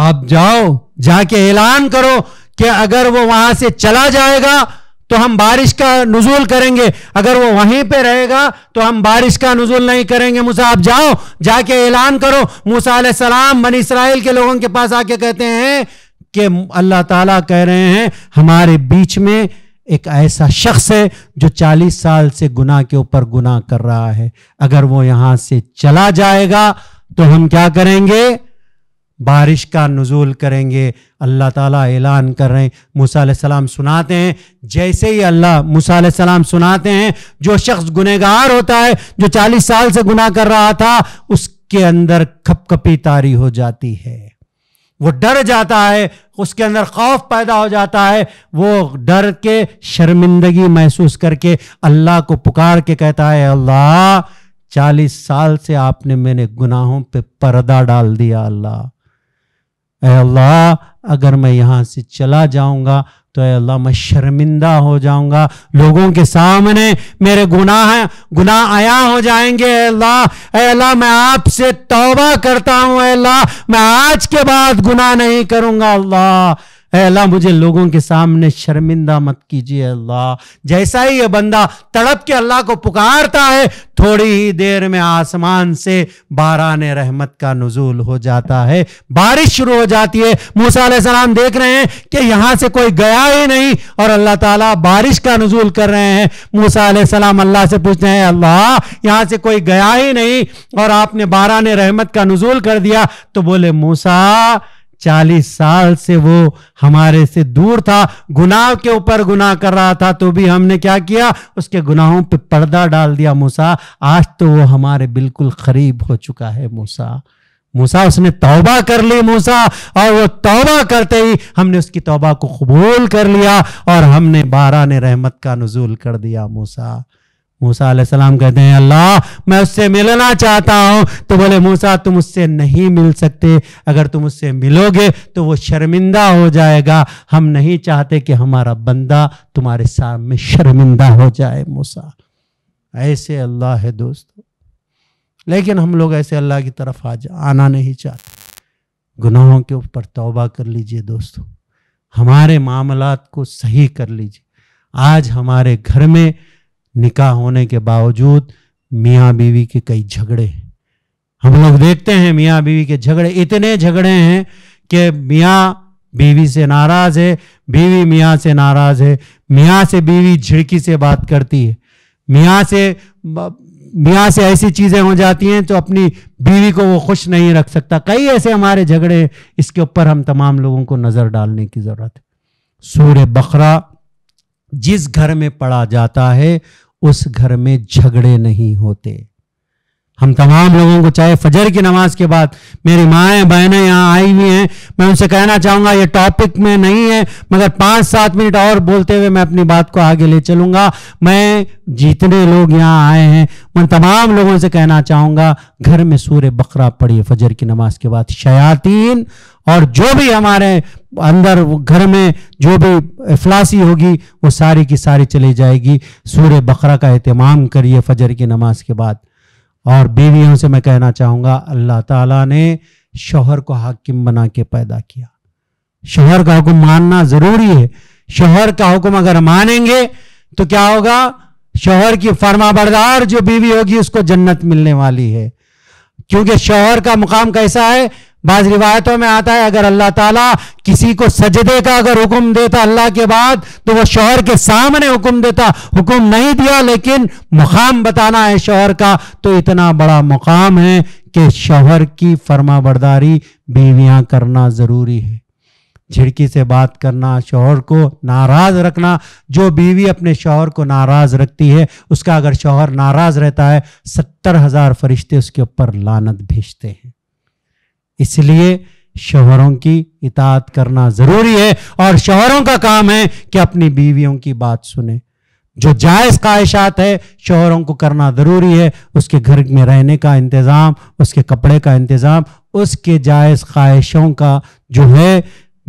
आप जाओ, जाके ऐलान करो कि अगर वो वहां से चला जाएगा तो हम बारिश का नुज़ूल करेंगे, अगर वो वहीं पे रहेगा तो हम बारिश का नुज़ूल नहीं करेंगे। मूसा आप जाओ, जाके ऐलान करो। मूसा अलैहिस्सलाम बनी इसराइल के लोगों के पास आके कहते हैं कि अल्लाह ताला कह रहे हैं हमारे बीच में एक ऐसा शख्स है जो चालीस साल से गुनाह के ऊपर गुनाह कर रहा है, अगर वो यहां से चला जाएगा तो हम क्या करेंगे? बारिश का नुज़ूल करेंगे। अल्लाह ताला ऐलान कर रहे हैं। मूसा अलैहिस्सलाम सुनाते हैं, जैसे ही अल्लाह मूसा अलैहिस्सलाम सुनाते हैं, जो शख्स गुनहगार होता है, जो चालीस साल से गुनाह कर रहा था, उसके अंदर खपखपी तारी हो जाती है, वो डर जाता है, उसके अंदर खौफ पैदा हो जाता है। वो डर के शर्मिंदगी महसूस करके अल्लाह को पुकार के कहता है, अल्लाह चालीस साल से आपने मेरे गुनाहों पे पर्दा डाल दिया। अल्लाह ऐ अल्लाह अगर मैं यहाँ से चला जाऊँगा तो ऐ अल्लाह मैं शर्मिंदा हो जाऊँगा, लोगों के सामने मेरे गुनाह हैं गुनाह आया हो जाएंगे। ऐ अल्लाह ऐ अल्लाह मैं आपसे तौबा करता हूँ। ऐ अल्लाह मैं आज के बाद गुनाह नहीं करूँगा। अल्लाह ऐ अल्लाह मुझे लोगों के सामने शर्मिंदा मत कीजिए। अल्लाह जैसा ही ये बंदा तड़प के अल्लाह को पुकारता है, थोड़ी ही देर में आसमान से बाराने रहमत का नुज़ूल हो जाता है, बारिश शुरू हो जाती है। मूसा अलैहिस्सलाम देख रहे हैं कि यहाँ से कोई गया ही नहीं और अल्लाह ताला बारिश का नुज़ूल कर रहे हैं। मूसा अलैहिस्सलाम अल्लाह से पूछते हैं, अल्लाह यहाँ से कोई गया ही नहीं और आपने बाराने रहमत का नुज़ूल कर दिया। तो बोले, मूसा चालीस साल से वो हमारे से दूर था, गुनाह के ऊपर गुनाह कर रहा था, तो भी हमने क्या किया? उसके गुनाहों पे पर्दा डाल दिया। मूसा आज तो वो हमारे बिल्कुल करीब हो चुका है। मूसा मूसा उसने तौबा कर ली। मूसा और वो तौबा करते ही हमने उसकी तौबा को कबूल कर लिया और हमने बाराने रहमत का नुज़ूल कर दिया। मूसा मूसा अलैहिस्सलाम कहते हैं, अल्लाह मैं उससे मिलना चाहता हूँ। तो बोले, मूसा तुम उससे नहीं मिल सकते, अगर तुम उससे मिलोगे तो वो शर्मिंदा हो जाएगा, हम नहीं चाहते कि हमारा बंदा तुम्हारे सामने शर्मिंदा हो जाए। मूसा ऐसे अल्लाह है दोस्तों, लेकिन हम लोग ऐसे अल्लाह की तरफ आ आना नहीं चाहते। गुनाहों के ऊपर तौबा कर लीजिए दोस्तों, हमारे मामलात को सही कर लीजिए। आज हमारे घर में निकाह होने के बावजूद मियाँ बीवी के कई झगड़े हम लोग देखते हैं। मियाँ बीवी के झगड़े इतने झगड़े हैं कि मियाँ बीवी से नाराज़ है, बीवी मियाँ से नाराज़ है, मियाँ से बीवी झिड़की से बात करती है, मियाँ से मियाँ से ऐसी चीज़ें हो जाती हैं तो अपनी बीवी को वो खुश नहीं रख सकता। कई ऐसे हमारे झगड़े, इसके ऊपर हम तमाम लोगों को नज़र डालने की ज़रूरत है। सूरह बकरा जिस घर में पढ़ा जाता है उस घर में झगड़े नहीं होते। हम तमाम लोगों को, चाहे फजर की नमाज के बाद, मेरी माएँ बहनें यहाँ आई हुई हैं, मैं उनसे कहना चाहूँगा, ये टॉपिक में नहीं है मगर पाँच सात मिनट और बोलते हुए मैं अपनी बात को आगे ले चलूँगा। मैं जितने लोग यहाँ आए हैं मैं तमाम लोगों से कहना चाहूँगा, घर में सूरह बकरा पढ़िए फजर की नमाज के बाद। शयातीन और जो भी हमारे अंदर घर में जो भी इफलासी होगी वो सारी की सारी चली जाएगी। सूरह बकरा का एहतमाम करिए फजर की नमाज के बाद। और बीवियों से मैं कहना चाहूँगा, अल्लाह ताला ने शौहर को हाकिम बना के पैदा किया। शौहर का हुक्म मानना ज़रूरी है। शौहर का हुक्म अगर मानेंगे तो क्या होगा? शौहर की फरमाबरदार जो बीवी होगी उसको जन्नत मिलने वाली है, क्योंकि शौहर का मुकाम कैसा है? बाज़ रिवायतों में आता है, अगर अल्लाह ताला किसी को सजदे का अगर हुक्म देता अल्लाह के बाद तो वो शौहर के सामने हुक्म देता। हुक्म नहीं दिया लेकिन मुकाम बताना है शौहर का, तो इतना बड़ा मुकाम है कि शौहर की फरमाबरदारी बीवियां करना ज़रूरी है। झिड़की से बात करना, शौहर को नाराज़ रखना, जो बीवी अपने शौहर को नाराज़ रखती है उसका अगर शौहर नाराज़ रहता है सत्तर हज़ार फरिश्ते उसके ऊपर लानत भेजते हैं। इसलिए शौहरों की इताअत करना ज़रूरी है और शौहरों का काम है कि अपनी बीवियों की बात सुने। जो जायज़ ख्वाहिशात है शौहरों को करना ज़रूरी है, उसके घर में रहने का इंतज़ाम, उसके कपड़े का इंतज़ाम, उसके जायज़ ख्वाहिशों का जो है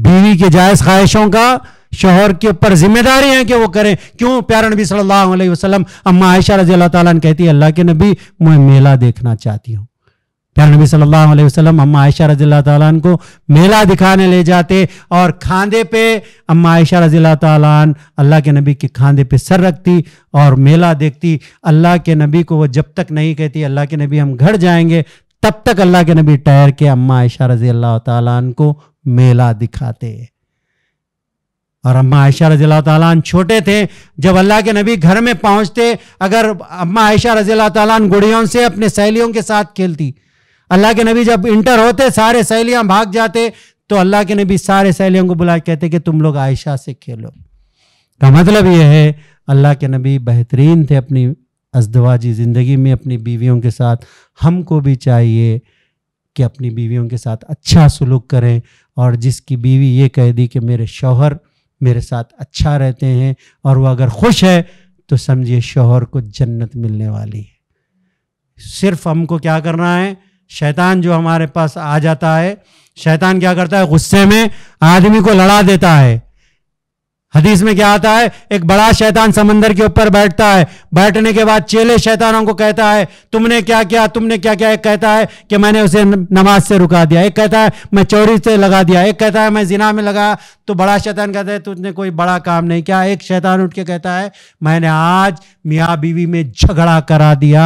बीवी के जायज़ ख्वाहिशों का शोहर के ऊपर जिम्मेदारी है कि वो करें। क्यों? प्यारे नबी सल्लल्लाहु अलैहि वसल्लम, अम्मा आयशा रज़ी अल्लाह ताला अन्हा कहती है, अल्लाह के नबी मैं मेला देखना चाहती हूँ। प्यारे नबी सल्लल्लाहु अलैहि वसल्लम अम्मा आयशा रज़ी अल्लाह ताला अन्हा को मेला दिखाने ले जाते और खांधे पे अम्मा आयशा रज़ी अल्लाह ताला अन्हा अल्लाह के नबी के खांधे पे सर रखती और मेला देखती। अल्लाह के नबी को वो जब तक नहीं कहती अल्लाह के नबी हम घर जाएंगे, तब तक अल्लाह के नबी ठहर के अम्मा आयशा रज़ी अल्लाह ताला अन्हा को मेला दिखाते। और अम्मा आयशा रज़ी अल्लाह ताला अन्हा छोटे थे, जब अल्लाह के नबी घर में पहुंचते, अगर अम्मा आयशा रज़ी अल्लाह ताला अन्हा गुड़ियों से अपने सहेलियों के साथ खेलती, अल्लाह के नबी जब इंटर होते सारे सहेलियां भाग जाते तो अल्लाह के नबी सारे सहेलियों को बुला कहते कि तुम लोग आयशा से खेलो। का मतलब यह है अल्लाह के नबी बेहतरीन थे अपनी अज़दवाजी ज़िंदगी में अपनी बीवियों के साथ। हमको भी चाहिए कि अपनी बीवियों के साथ अच्छा सलूक करें, और जिसकी बीवी ये कह दी कि मेरे शौहर मेरे साथ अच्छा रहते हैं और वह अगर खुश है तो समझिए शौहर को जन्नत मिलने वाली है। सिर्फ हमको क्या करना है, शैतान जो हमारे पास आ जाता है, शैतान क्या करता है, गुस्से में आदमी को लड़ा देता है। हदीस में क्या आता है, एक बड़ा शैतान समंदर के ऊपर बैठता है, बैठने के बाद चेले शैतानों को कहता है तुमने क्या क्या तुमने क्या क्या एक कहता है कि मैंने उसे नमाज से रुका दिया, एक कहता है मैं चोरी से लगा दिया, एक कहता है मैं जिना में लगा। तो बड़ा शैतान कहता है तुमने कोई बड़ा काम नहीं किया। एक शैतान उठ के कहता है मैंने आज मियाँ बीवी में झगड़ा करा दिया।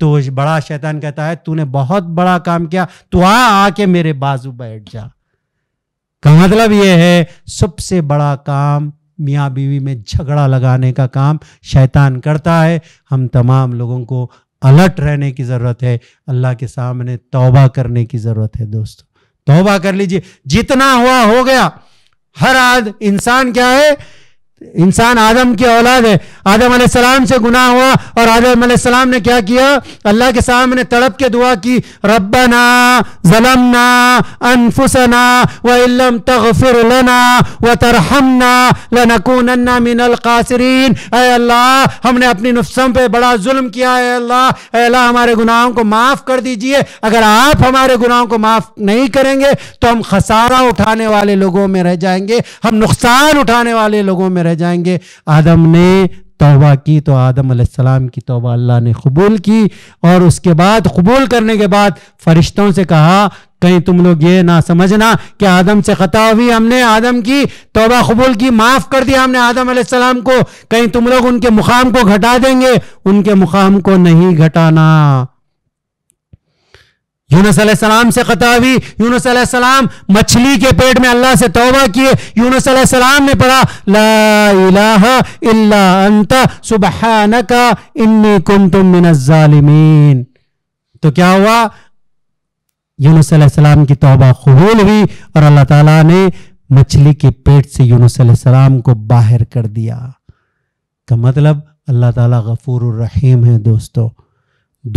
तो बड़ा शैतान कहता है तूने बहुत बड़ा काम किया, तू आ आके मेरे बाजू बैठ जा। का मतलब ये है सबसे बड़ा काम मियाँ बीवी में झगड़ा लगाने का काम शैतान करता है। हम तमाम लोगों को अलर्ट रहने की ज़रूरत है, अल्लाह के सामने तौबा करने की ज़रूरत है। दोस्तों तौबा कर लीजिए, जितना हुआ हो गया। हर आद इंसान क्या है, इंसान आदम की औलाद है। आदम अलैहिस्सलाम से गुनाह हुआ और आदम अलैहिस्सलाम ने क्या किया, अल्लाह के सामने तड़प के दुआ की, रब्बना ज़लमना अनफुसना व इल्लम तगफिर लना व तरहमना लनकूनन्ना मिनल क़ासिरीन। ऐ अल्लाह हमने अपनी नफ्सों पे बड़ा जुल्म किया है, अल्लाह ऐ अल्लाह हमारे गुनाहों को माफ़ कर दीजिए। अगर आप हमारे गुनाहों को माफ़ नहीं करेंगे तो हम खसारा उठाने वाले लोगों में रह जाएंगे, हम नुकसान उठाने वाले लोगों में रह जाएंगे। आदम ने तौबा की तो आदम अलैहिस्सलाम की तौबा अल्लाह ने कबूल की, और उसके बाद कबूल करने के बाद फरिश्तों से कहा कहीं तुम लोग ये ना समझना कि आदम से खता हुई, हमने आदम की तौबा कबूल की, माफ़ कर दिया हमने आदम अलैहिस्सलाम को, कहीं तुम लोग उनके मुकाम को घटा देंगे। उनके मुकाम को नहीं घटाना। यूनुस अलैहिस्सलाम से खता हुई, यूनुस अलैहिस्सलाम मछली के पेट में अल्लाह से तौबा किए। यूनुस अलैहिस्सलाम ने पढ़ा ला इलाहा इल्ला अंता सुबहानका इन्नी कुन्तु मिनज़्ज़ालिमीन। तो क्या हुआ, यूनुस अलैहिस्सलाम की तौबा कबूल हुई और अल्लाह ताला ने मछली के पेट से यूनुस अलैहिस्सलाम को बाहर कर दिया। का मतलब अल्लाह ताला गफूरुर रहीम है। दोस्तों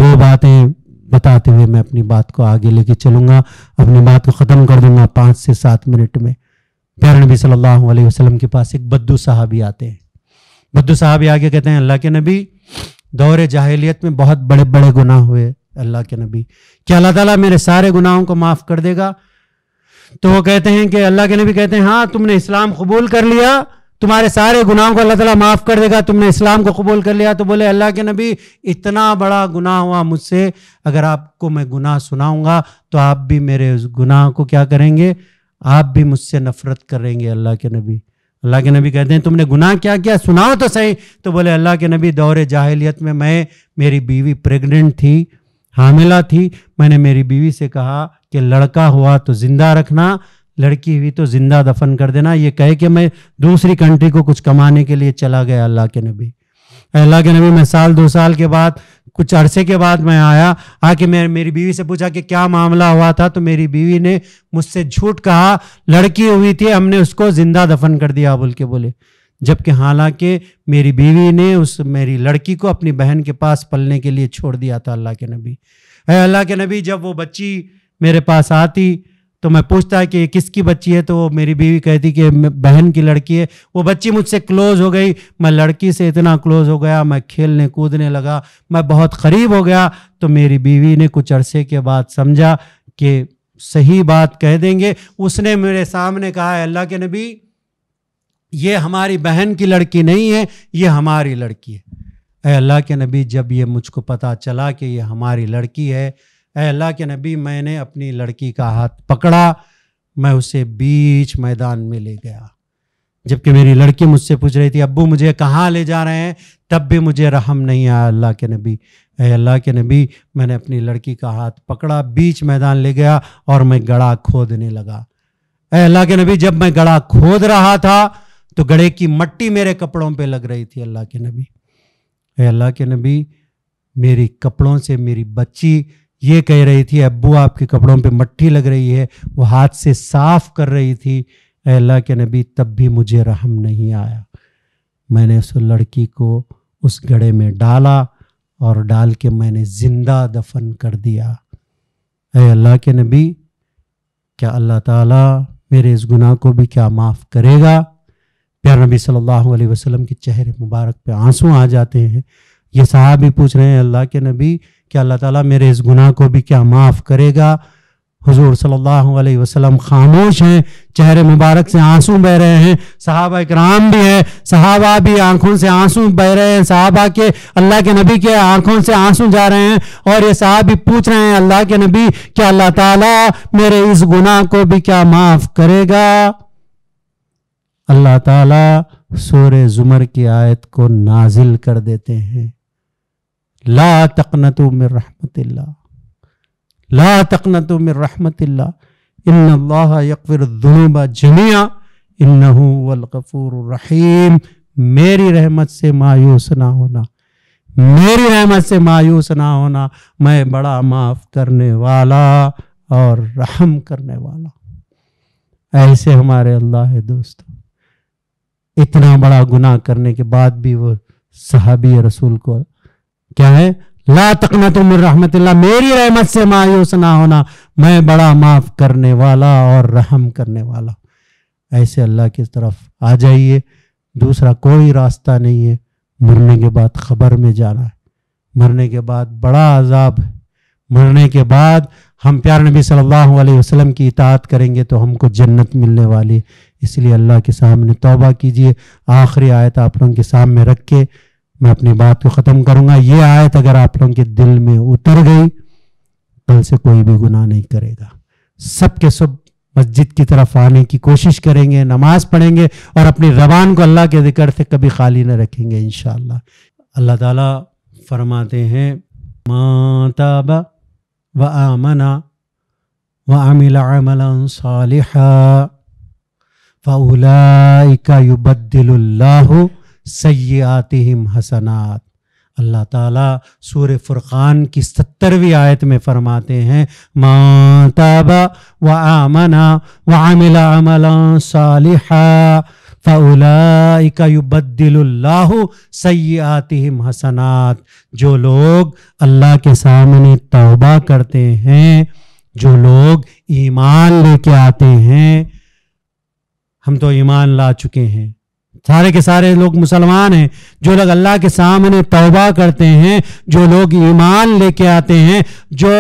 दो बातें बताते हुए मैं अपनी बात को आगे लेके चलूँगा, अपनी बात को ख़त्म कर दूंगा पाँच से सात मिनट में। प्यारे नबी सल्लल्लाहु अलैहि वसल्लम के पास एक बद्दू साहबी आते हैं। बद्दू साहबी आके कहते हैं अल्लाह के नबी दौरे जाहिलियत में बहुत बड़े बड़े गुनाह हुए, अल्लाह के नबी क्या अल्लाह ताला मेरे सारे गुनाहों को माफ़ कर देगा? तो वो कहते हैं कि अल्लाह के नबी कहते हैं हाँ, तुमने इस्लाम कबूल कर लिया, तुम्हारे सारे गुनाहों को अल्लाह ताला माफ़ कर देगा, तुमने इस्लाम को कबूल कर लिया। तो बोले अल्लाह के नबी इतना बड़ा गुनाह हुआ मुझसे, अगर आपको मैं गुनाह सुनाऊंगा तो आप भी मेरे उस गुनाह को क्या करेंगे, आप भी मुझसे नफरत करेंगे। अल्लाह के नबी अल्लाह के नबी कहते हैं तुमने गुनाह क्या किया, सुनाओ तो सही। तो बोले अल्लाह के नबी दौरे जाहिलियत में मैं मेरी बीवी प्रेग्नेंट थी, हामिला थी, मैंने मेरी बीवी से कहा कि लड़का हुआ तो ज़िंदा रखना, लड़की हुई तो ज़िंदा दफन कर देना, ये कहे कि मैं दूसरी कंट्री को कुछ कमाने के लिए चला गया। अल्लाह के नबी अल्लाह के नबी मैं साल दो साल के बाद, कुछ अरसे के बाद मैं आया, आके मैं मेरी बीवी से पूछा कि क्या मामला हुआ था, तो मेरी बीवी ने मुझसे झूठ कहा, लड़की हुई थी हमने उसको ज़िंदा दफन कर दिया बोल के बोले, जबकि हालांकि मेरी बीवी ने उस मेरी लड़की को अपनी बहन के पास पलने के लिए छोड़ दिया था। अल्लाह के नबी अल्लाह के नबी जब वो बच्ची मेरे पास आती तो मैं पूछता है कि ये किसकी बच्ची है, तो मेरी बीवी कहती कि बहन की लड़की है। वो बच्ची मुझसे क्लोज हो गई, मैं लड़की से इतना क्लोज हो गया, मैं खेलने कूदने लगा, मैं बहुत करीब हो गया। तो मेरी बीवी ने कुछ अरसे के बाद समझा कि सही बात कह देंगे, उसने मेरे सामने कहा है अल्लाह के नबी ये हमारी बहन की लड़की नहीं है, ये हमारी लड़की है। ऐ अल्लाह के नबी, जब ये मुझको पता चला कि ये हमारी लड़की है, ऐ अल्लाह के नबी, मैंने अपनी लड़की का हाथ पकड़ा, मैं उसे बीच मैदान में ले गया। जबकि मेरी लड़की मुझसे पूछ रही थी, अब्बू मुझे कहाँ ले जा रहे हैं, तब भी मुझे रहम नहीं आया अल्लाह के नबी। ऐ अल्लाह के नबी, मैंने अपनी लड़की का हाथ पकड़ा, बीच मैदान ले गया और मैं गड़ा खोदने लगा। ऐ अल्लाह के नबी, जब मैं गड़ा खोद रहा था तो गड़े की मट्टी मेरे कपड़ों पे लग रही थी अल्लाह के नबी। ऐ अल्लाह के नबी, मेरी कपड़ों से मेरी बच्ची ये कह रही थी, अब्बू आपके कपड़ों पे मट्टी लग रही है, वो हाथ से साफ कर रही थी। ऐ अल्लाह के नबी, तब भी मुझे रहम नहीं आया। मैंने उस लड़की को उस गड़े में डाला और डाल के मैंने ज़िंदा दफन कर दिया। ऐ अल्लाह के नबी, क्या अल्लाह ताला मेरे इस गुनाह को भी क्या माफ़ करेगा? प्यार नबी सल्लल्लाहु अलैहि वसल्लम के चेहरे मुबारक पे आंसू आ जाते हैं। ये साहब ही पूछ रहे हैं, अल्लाह के नबी, क्या अल्लाह ताला मेरे इस गुनाह को भी क्या माफ़ करेगा? हुजूर सल्लल्लाहु अलैहि वसल्लम खामोश हैं, चेहरे मुबारक से आंसू बह रहे हैं। सहाबा इकराम भी हैं, सहाबा भी आंखों से आंसू बह रहे हैं, सहाबा के अल्लाह के नबी के आंखों से आंसू जा रहे हैं। और ये साहब भी पूछ रहे हैं, अल्लाह के नबी, क्या अल्लाह ताला मेरे इस गुनाह को भी क्या माफ़ करेगा? अल्लाह ताला सूरह ज़ुमर की आयत को नाजिल कर देते हैं, ला तक़नतू मिर रहमतिल्लाह, ला तक़नतू मिर रहमतिल्लाह, इन्नल्लाह यग़फिरुद्दुनूबा जमीआ, इन्नहु वल गफ़ूरुर रहीम। मेरी रहमत से मायूस ना होना, मेरी रहमत से मायूस ना होना, मैं बड़ा माफ़ करने वाला और रहम करने वाला। ऐसे हमारे अल्लाह है दोस्तों। इतना बड़ा गुनाह करने के बाद भी वो सहाबी रसूल को क्या है, ला तक़नतू मिर रहमतिल्लाह, मेरी रहमत से मायूस ना होना, मैं बड़ा माफ़ करने वाला और रहम करने वाला। ऐसे अल्लाह की तरफ आ जाइए, दूसरा कोई रास्ता नहीं है। मरने के बाद ख़बर में जाना है, मरने के बाद बड़ा अजाब है। मरने के बाद हम प्यार नबी सल्लल्लाहु अलैहि वसल्लम की इताअत करेंगे तो हमको जन्नत मिलने वाली। इसलिए अल्लाह के सामने तौबा कीजिए। आखिरी आयत आप लोगों के सामने रख के मैं अपनी बात को ख़त्म करूँगा। ये आयत अगर आप लोगों के दिल में उतर गई, कल से कोई भी गुनाह नहीं करेगा। सब के सब मस्जिद की तरफ आने की कोशिश करेंगे, नमाज़ पढ़ेंगे और अपनी ज़बान को अल्लाह के ज़िक्र से कभी खाली न रखेंगे इंशाअल्लाह। अल्लाह ताला फरमाते हैं, मा ताबा व आमना व अमिल अमलन सालिहा फ़उलाइका युबद्दिलुल्लाहु सय्यिआतिहिम हसनात। अल्लाह ताला सूरह फुरक़ान की सत्तरवीं आयत में फरमाते हैं, मा ताबा व आमना व अमिल अमलन सालिहा फ़उलाइका युबद्दिलुल्लाहु सय्यिआतिहिम हसनात। जो लोग अल्लाह के सामने तौबा करते हैं, जो लोग ईमान लेके आते हैं, हम तो ईमान ला चुके हैं, सारे के सारे लोग मुसलमान हैं। जो लोग अल्लाह के सामने तौबा करते हैं, जो लोग ईमान लेके आते हैं, जो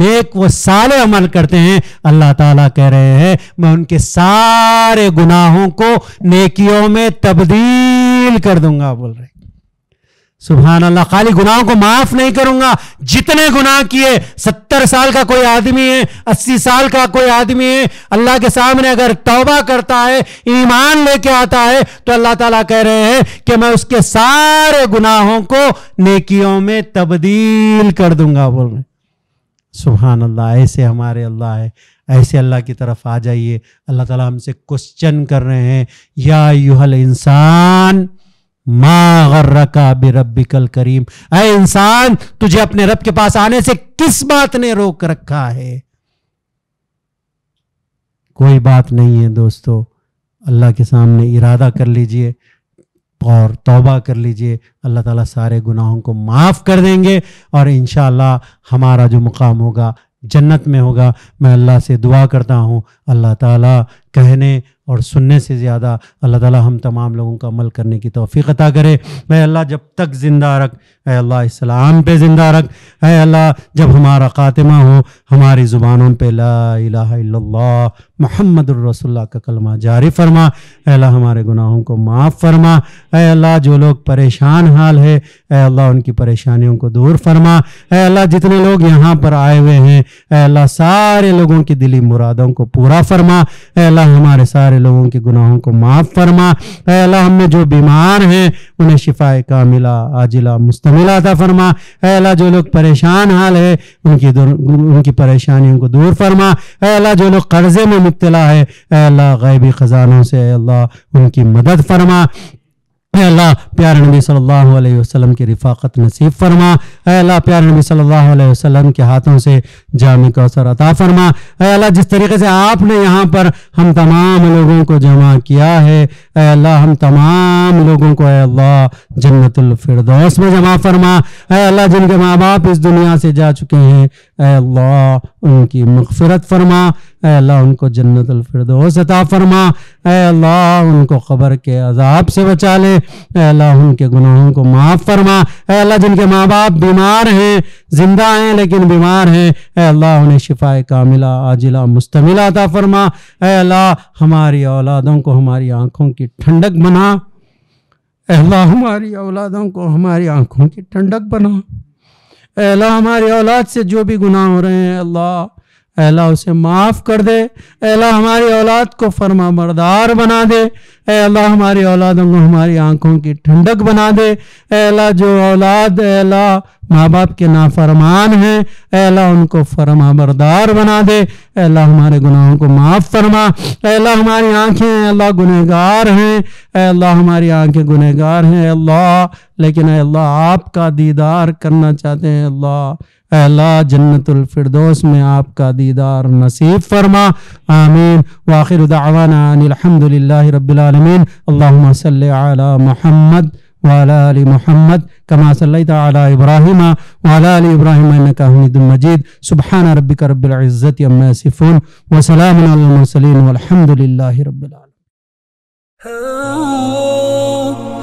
नेक व साले अमल करते हैं, अल्लाह ताला कह रहे हैं, मैं उनके सारे गुनाहों को नेकियों में तब्दील कर दूंगा। बोल रहे सुभान अल्लाह। खाली गुनाहों को माफ नहीं करूंगा, जितने गुनाह किए, सत्तर साल का कोई आदमी है, अस्सी साल का कोई आदमी है, अल्लाह के सामने अगर तौबा करता है, ईमान लेके आता है, तो अल्लाह ताला कह रहे हैं कि मैं उसके सारे गुनाहों को नेकियों में तब्दील कर दूंगा। बोल रहे सुभान अल्लाह। ऐसे हमारे अल्लाह है। ऐसे अल्लाह की तरफ आ जाइए। अल्लाह ताला हमसे क्वेश्चन कर रहे हैं, या अय्युहल इंसान मा गर्रका बिरब्बिकल करीम। ऐ इंसान, तुझे अपने रब के पास आने से किस बात ने रोक रखा है? कोई बात नहीं है दोस्तों। अल्लाह के सामने इरादा कर लीजिए और तौबा कर लीजिए। अल्लाह ताला सारे गुनाहों को माफ़ कर देंगे और इंशाअल्लाह हमारा जो मुकाम होगा जन्नत में होगा। मैं अल्लाह से दुआ करता हूँ, अल्लाह ताला कहने और सुनने से ज़्यादा अल्लाह ताला हम तमाम लोगों का अमल करने की तौफीक अता करे। ऐ अल्लाह जब तक ज़िंदा रख, ऐ अल्लाह इस्लाम पे ज़िंदा रख, ऐ अल्लाह जब हमारा ख़ातिमा हो हमारी ज़ुबानों पे ला इलाहा इल्लल्लाह मुहम्मदुर रसूलुल्लाह का कलमा जारी फरमा। ऐ अल्लाह हमारे गुनाहों को माफ़ फरमा। ऐ अल्लाह जो लोग परेशान हाल है, ऐ अल्लाह उनकी परेशानियों को दूर फरमा। ऐ अल्लाह जितने लोग यहाँ पर आए हुए हैं, ऐ अल्लाह सारे लोगों की दिली मुरादों को पूरा फरमा। ऐ अल्लाह हमारे सारे लोगों के गुनाहों को माफ़ फरमा। ऐ अल्लाह हमें जो बीमार हैं उन्हें शिफाए कामिला आजिला मुस्तमिला अता फरमा। ऐ अल्लाह जो लोग परेशान हाल है उनकी उनकी परेशानियों को दूर फरमा। ऐ अल्लाह जो लोग कर्जे में मुब्तला है, ऐ अल्लाह गैबी खजानों से ऐ अल्लाह उनकी मदद फरमा। ऐ अल्लाह प्यारे नबी सल्लल्लाहु अलैहि वसल्लम की रिफ़ाक़त नसीब फरमा। ऐ अल्लाह प्यारे नबी सल्लल्लाहु अलैहि वसल्लम के हाथों से जामी कौसर अता फरमा। ऐ अल्लाह जिस तरीके से आपने यहाँ पर हम तमाम लोगों को जमा किया है, ऐ अल्लाह हम तमाम लोगों को ऐ अल्लाह जन्नतुल फिरदौस में जमा फरमा। ऐ अल्लाह जिनके माँ बाप इस दुनिया से जा चुके हैं, ऐ अल्लाह उनकी मग़फ़िरत फरमा। ऐ अल्लाह उनको जन्नतुल फिरदौस अता फरमा। ऐ अल्लाह उनको क़ब्र के अज़ाब से बचा ले। ऐ अल्लाह उनके गुनाहों को माफ़ फरमा। ऐ अल्लाह जिनके माँ बाप बीमार हैं, ज़िंदा हैं लेकिन बीमार हैं, ऐ अल्लाह उन्हें शिफाए कामिला आजिला मुस्तमिला अता फरमा। ऐ अल्लाह हमारी औलादों को हमारी आँखों की ठंडक बना। ऐ अल्लाह हमारी औलादों को हमारी आँखों की ठंडक बना। ऐ अल्लाह हमारी औलाद से जो भी गुनाह हो रहे हैं, अल्लाह ऐ अल्लाह उसे माफ़ कर दे। ऐ अल्लाह हमारी औलाद को फर्मा बरदार बना दे। ऐ अल्लाह हमारी औलादों को हमारी आँखों की ठंडक बना दे। ऐ अल्लाह जो औलाद ऐ अल्लाह माँ बाप के नाफरमान हैं, ऐ अल्लाह उनको फर्मा बरदार बना दे। ऐ अल्लाह हमारे गुनाहों को माफ़ फरमा। ऐ अल्लाह हमारी आँखें ऐ अल्लाह गुनहगार हैं, ऐ अल्लाह हमारी आँखें गुनहगार हैं अल्लाह, लेकिन ऐ अल्लाह आपका दीदार करना चाहते हैं अल्लाह। ऐ अल्लाह जन्नतुल फिरदौस में आपका दीदार नसीब फरमा। आमीन। वाखिर दावाना अनिल्हम्दुलिल्लाहि रब्बिल आलमीन। अल्लाहुम्मा सल्लि अला मुहम्मद व अला आलि मुहम्मद कमा सल्लैता अला इब्राहिम व अला आलि इब्राहिम इन्नका हमीदुम मजीद। सुब्हान रब्बिका रब्बिल इज्जति अम्मा यसिफून व सलामुन अलल मुरसलीन वल्हम्दुलिल्लाहि रब्बिल आलमीन।